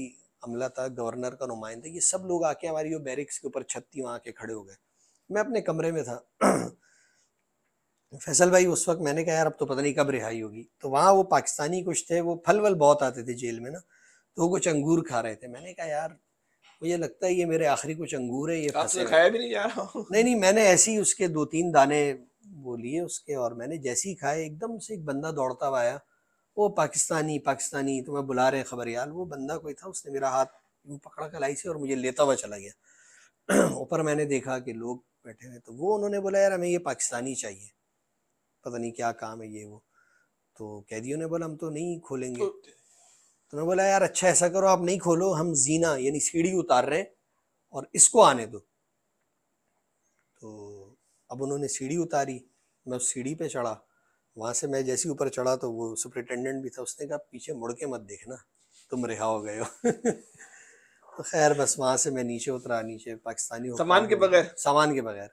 अमला था, गवर्नर का नुमाइंदा, ये सब लोग आके हमारी जो बैरिक्स के ऊपर छत्ती वहाँ आके खड़े हो गए। मैं अपने कमरे में था। फैसल भाई उस वक्त, मैंने कहा यार अब तो पता नहीं कब रिहाई होगी। तो वहाँ वो पाकिस्तानी कुछ थे, वो फल वल बहुत आते थे जेल में ना, तो वो कुछ अंगूर खा रहे थे। मैंने कहा यार मुझे लगता है ये मेरे आखिरी कुछ अंगूर है, ये फंसे खाया भी नहीं जा रहा। नहीं, मैंने ऐसे ही उसके 2-3 दाने वो लिए उसके, और मैंने जैसे ही खाए एकदम से एक बंदा दौड़ता हुआ आया, वो पाकिस्तानी तो मैं बुला रहे खबर यार, वो बंदा कोई था, उसने मेरा हाथ पकड़ा कलाई से और मुझे लेता हुआ चला गया। ऊपर मैंने देखा कि लोग बैठे हैं, तो वो उन्होंने बोला यार हमें ये पाकिस्तानी चाहिए, पता नहीं क्या काम है ये वो। तो कैदियों ने बोला हम तो नहीं खोलेंगे। तो मैं बोला यार अच्छा ऐसा करो आप नहीं खोलो, हम जीना यानी सीढ़ी उतार रहे हैं और इसको आने दो। तो अब उन्होंने सीढ़ी उतारी, मैं उस सीढ़ी पे चढ़ा, वहाँ से मैं जैसे ऊपर चढ़ा तो वो सुपरिटेंडेंट भी था, उसने कहा पीछे मुड़ के मत देखना, तुम रिहा हो गए हो। तो खैर बस वहाँ से मैं नीचे उतरा, नीचे पाकिस्तानी सामान के बगैर।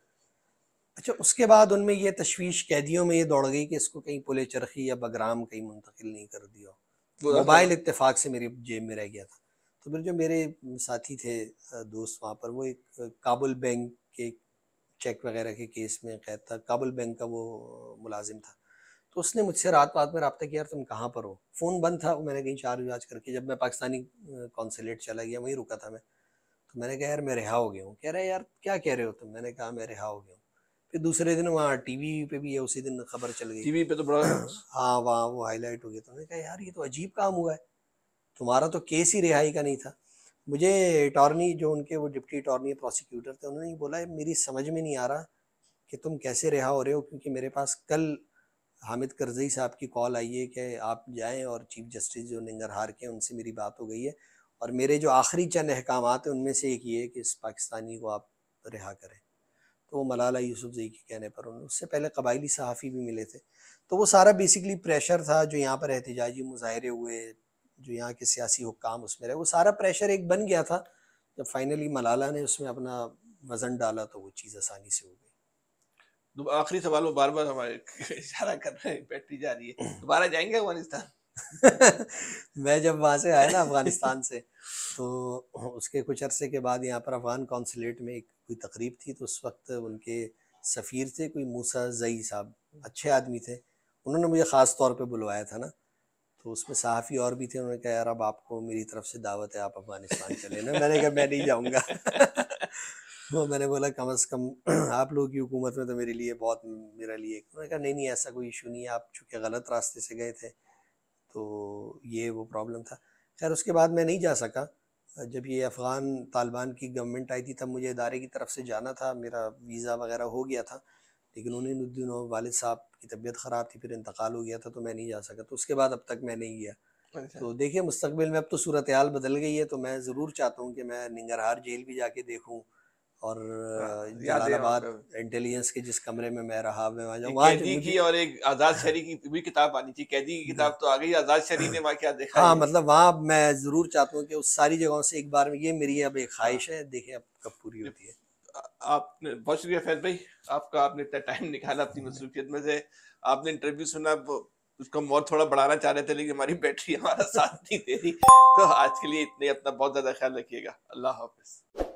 अच्छा उसके बाद उनमें ये तशवीश कैदियों में ये दौड़ गई कि इसको कहीं पुले चरखी या बगराम कहीं मुंतकिल नहीं कर दिया। मोबाइल इत्तेफाक से मेरी जेब में रह गया था। तो फिर जो मेरे साथी थे दोस्त वहाँ पर, वो एक काबुल बैंक के चेक वगैरह के केस में कैद था, काबुल बैंक का वो मुलाजिम था। तो उसने मुझसे रात में रब्ता किया, तुम कहाँ पर हो? फ़ोन बंद था, मैंने कहीं चार्ज करके जब मैं पाकिस्तानी कॉन्सुलेट चला गया, वहीं रुका था मैं। तो मैंने कहा यार मैं रिहा हो गया हूँ। कह रहा है यार क्या कह रहे हो तुम? मैंने कहा मैं रिहा हो गया हूँ। फिर दूसरे दिन वहाँ टीवी पे भी है, उसी दिन खबर चल गई टीवी पे, तो बड़ा हाँ वहाँ वो हाईलाइट हो गया। तो मैंने कहा यार ये तो अजीब काम हुआ है, तुम्हारा तो केस ही रिहाई का नहीं था। मुझे अटॉर्नी जो उनके वो डिप्टी अटॉर्नी प्रोसिक्यूटर थे, उन्होंने बोला है मेरी समझ में नहीं आ रहा कि तुम कैसे रिहा हो रहे हो, क्योंकि मेरे पास कल हामिद करजई साहब की कॉल आई है कि आप जाएँ, और चीफ जस्टिस जो नंगरहार के उनसे मेरी बात हो गई है, और मेरे जो आखिरी चंद अहकाम हैं उनमें से एक ये है कि इस पाकिस्तानी को आप रिहा करें। तो वो मलाला यूसुफ़ज़ई के कहने पर, उन्होंने उससे पहले कबायली सहाफ़ी भी मिले थे। तो वो सारा बेसिकली प्रेशर था जो यहाँ पर एहतजाजी मुजाहरे हुए, जो यहाँ के सियासी हुक्काम उसमें रहे, वो सारा प्रेशर एक बन गया था। जब फाइनली मलाला ने उसमें अपना वज़न डाला तो वो चीज़ आसानी से हो गई। आखिरी सवाल, वो बार बार हमारे इशारा कर रहे हैं, बैटरी जा रही है, दोबारा जाएंगे अफगानिस्तान? मैं जब वहाँ से आया ना अफगानिस्तान से, तो उसके कुछ अरसे के बाद यहाँ पर अफगान कॉन्सुलेट में एक कोई तकरीब थी, तो उस वक्त उनके सफ़ीर थे कोई मूसा जई साहब, अच्छे आदमी थे, उन्होंने मुझे ख़ास तौर पे बुलवाया था ना। तो उसमें सहाफ़ी और भी थे, उन्होंने कहा यार अब आपको मेरी तरफ से दावत है, आप अफगानिस्तान चले ना। मैंने कहा मैं नहीं जाऊँगा। तो मैंने बोला कम अज़ कम आप लोगों की हुकूमत में तो मेरे लिए बहुत, मेरा लिए। उन्होंने कहा नहीं नहीं ऐसा कोई इशू नहीं है, आप चूँकि गलत रास्ते से गए थे, तो ये वो प्रॉब्लम था। खैर उसके बाद मैं नहीं जा सका। जब ये अफ़गान तालिबान की गवर्नमेंट आई थी तब मुझे इदारे की तरफ से जाना था, मेरा वीज़ा वगैरह हो गया था, लेकिन उन्हीं दिनों वालिद साहब की तबीयत ख़राब थी, फिर इंतकाल हो गया था, तो मैं नहीं जा सका। तो उसके बाद अब तक मैं नहीं गया। तो देखिए मुस्तकबिल में अब तो सूरत हाल बदल गई है, तो मैं ज़रूर चाहता हूँ कि मैं नंगरहार जेल भी जाके देखूँ, और जलालाबाद इंटेलिजेंस के जिस कमरे में मैं रहा मैं वहाँ जाऊँ। कैदी की और एक आज़ाद शहरी की भी किताब आनी चाहिए। कैदी की किताब तो आ गई, आज़ाद शहरी ने वहाँ क्या देखा। हाँ मतलब वहाँ मैं ज़रूर चाहता हूँ कि उस सारी जगहों से एक बार में, ये मेरी अब एक ख्वाहिश है, देखें अब कब पूरी होती है। आपने बहुत शुक्रिया फैज भाई, आपका आपने इतना टाइम निकाला अपनी मसरूफियत में से, आपने इंटरव्यू सुना, उसका मौत थोड़ा बढ़ाना चाह रहे थे लेकिन हमारी बैटरी हमारा साथ नहीं दे रही। तो आज के लिए इतने, अपना बहुत ज़्यादा ख्याल रखिएगा, अल्लाह हाफिज़।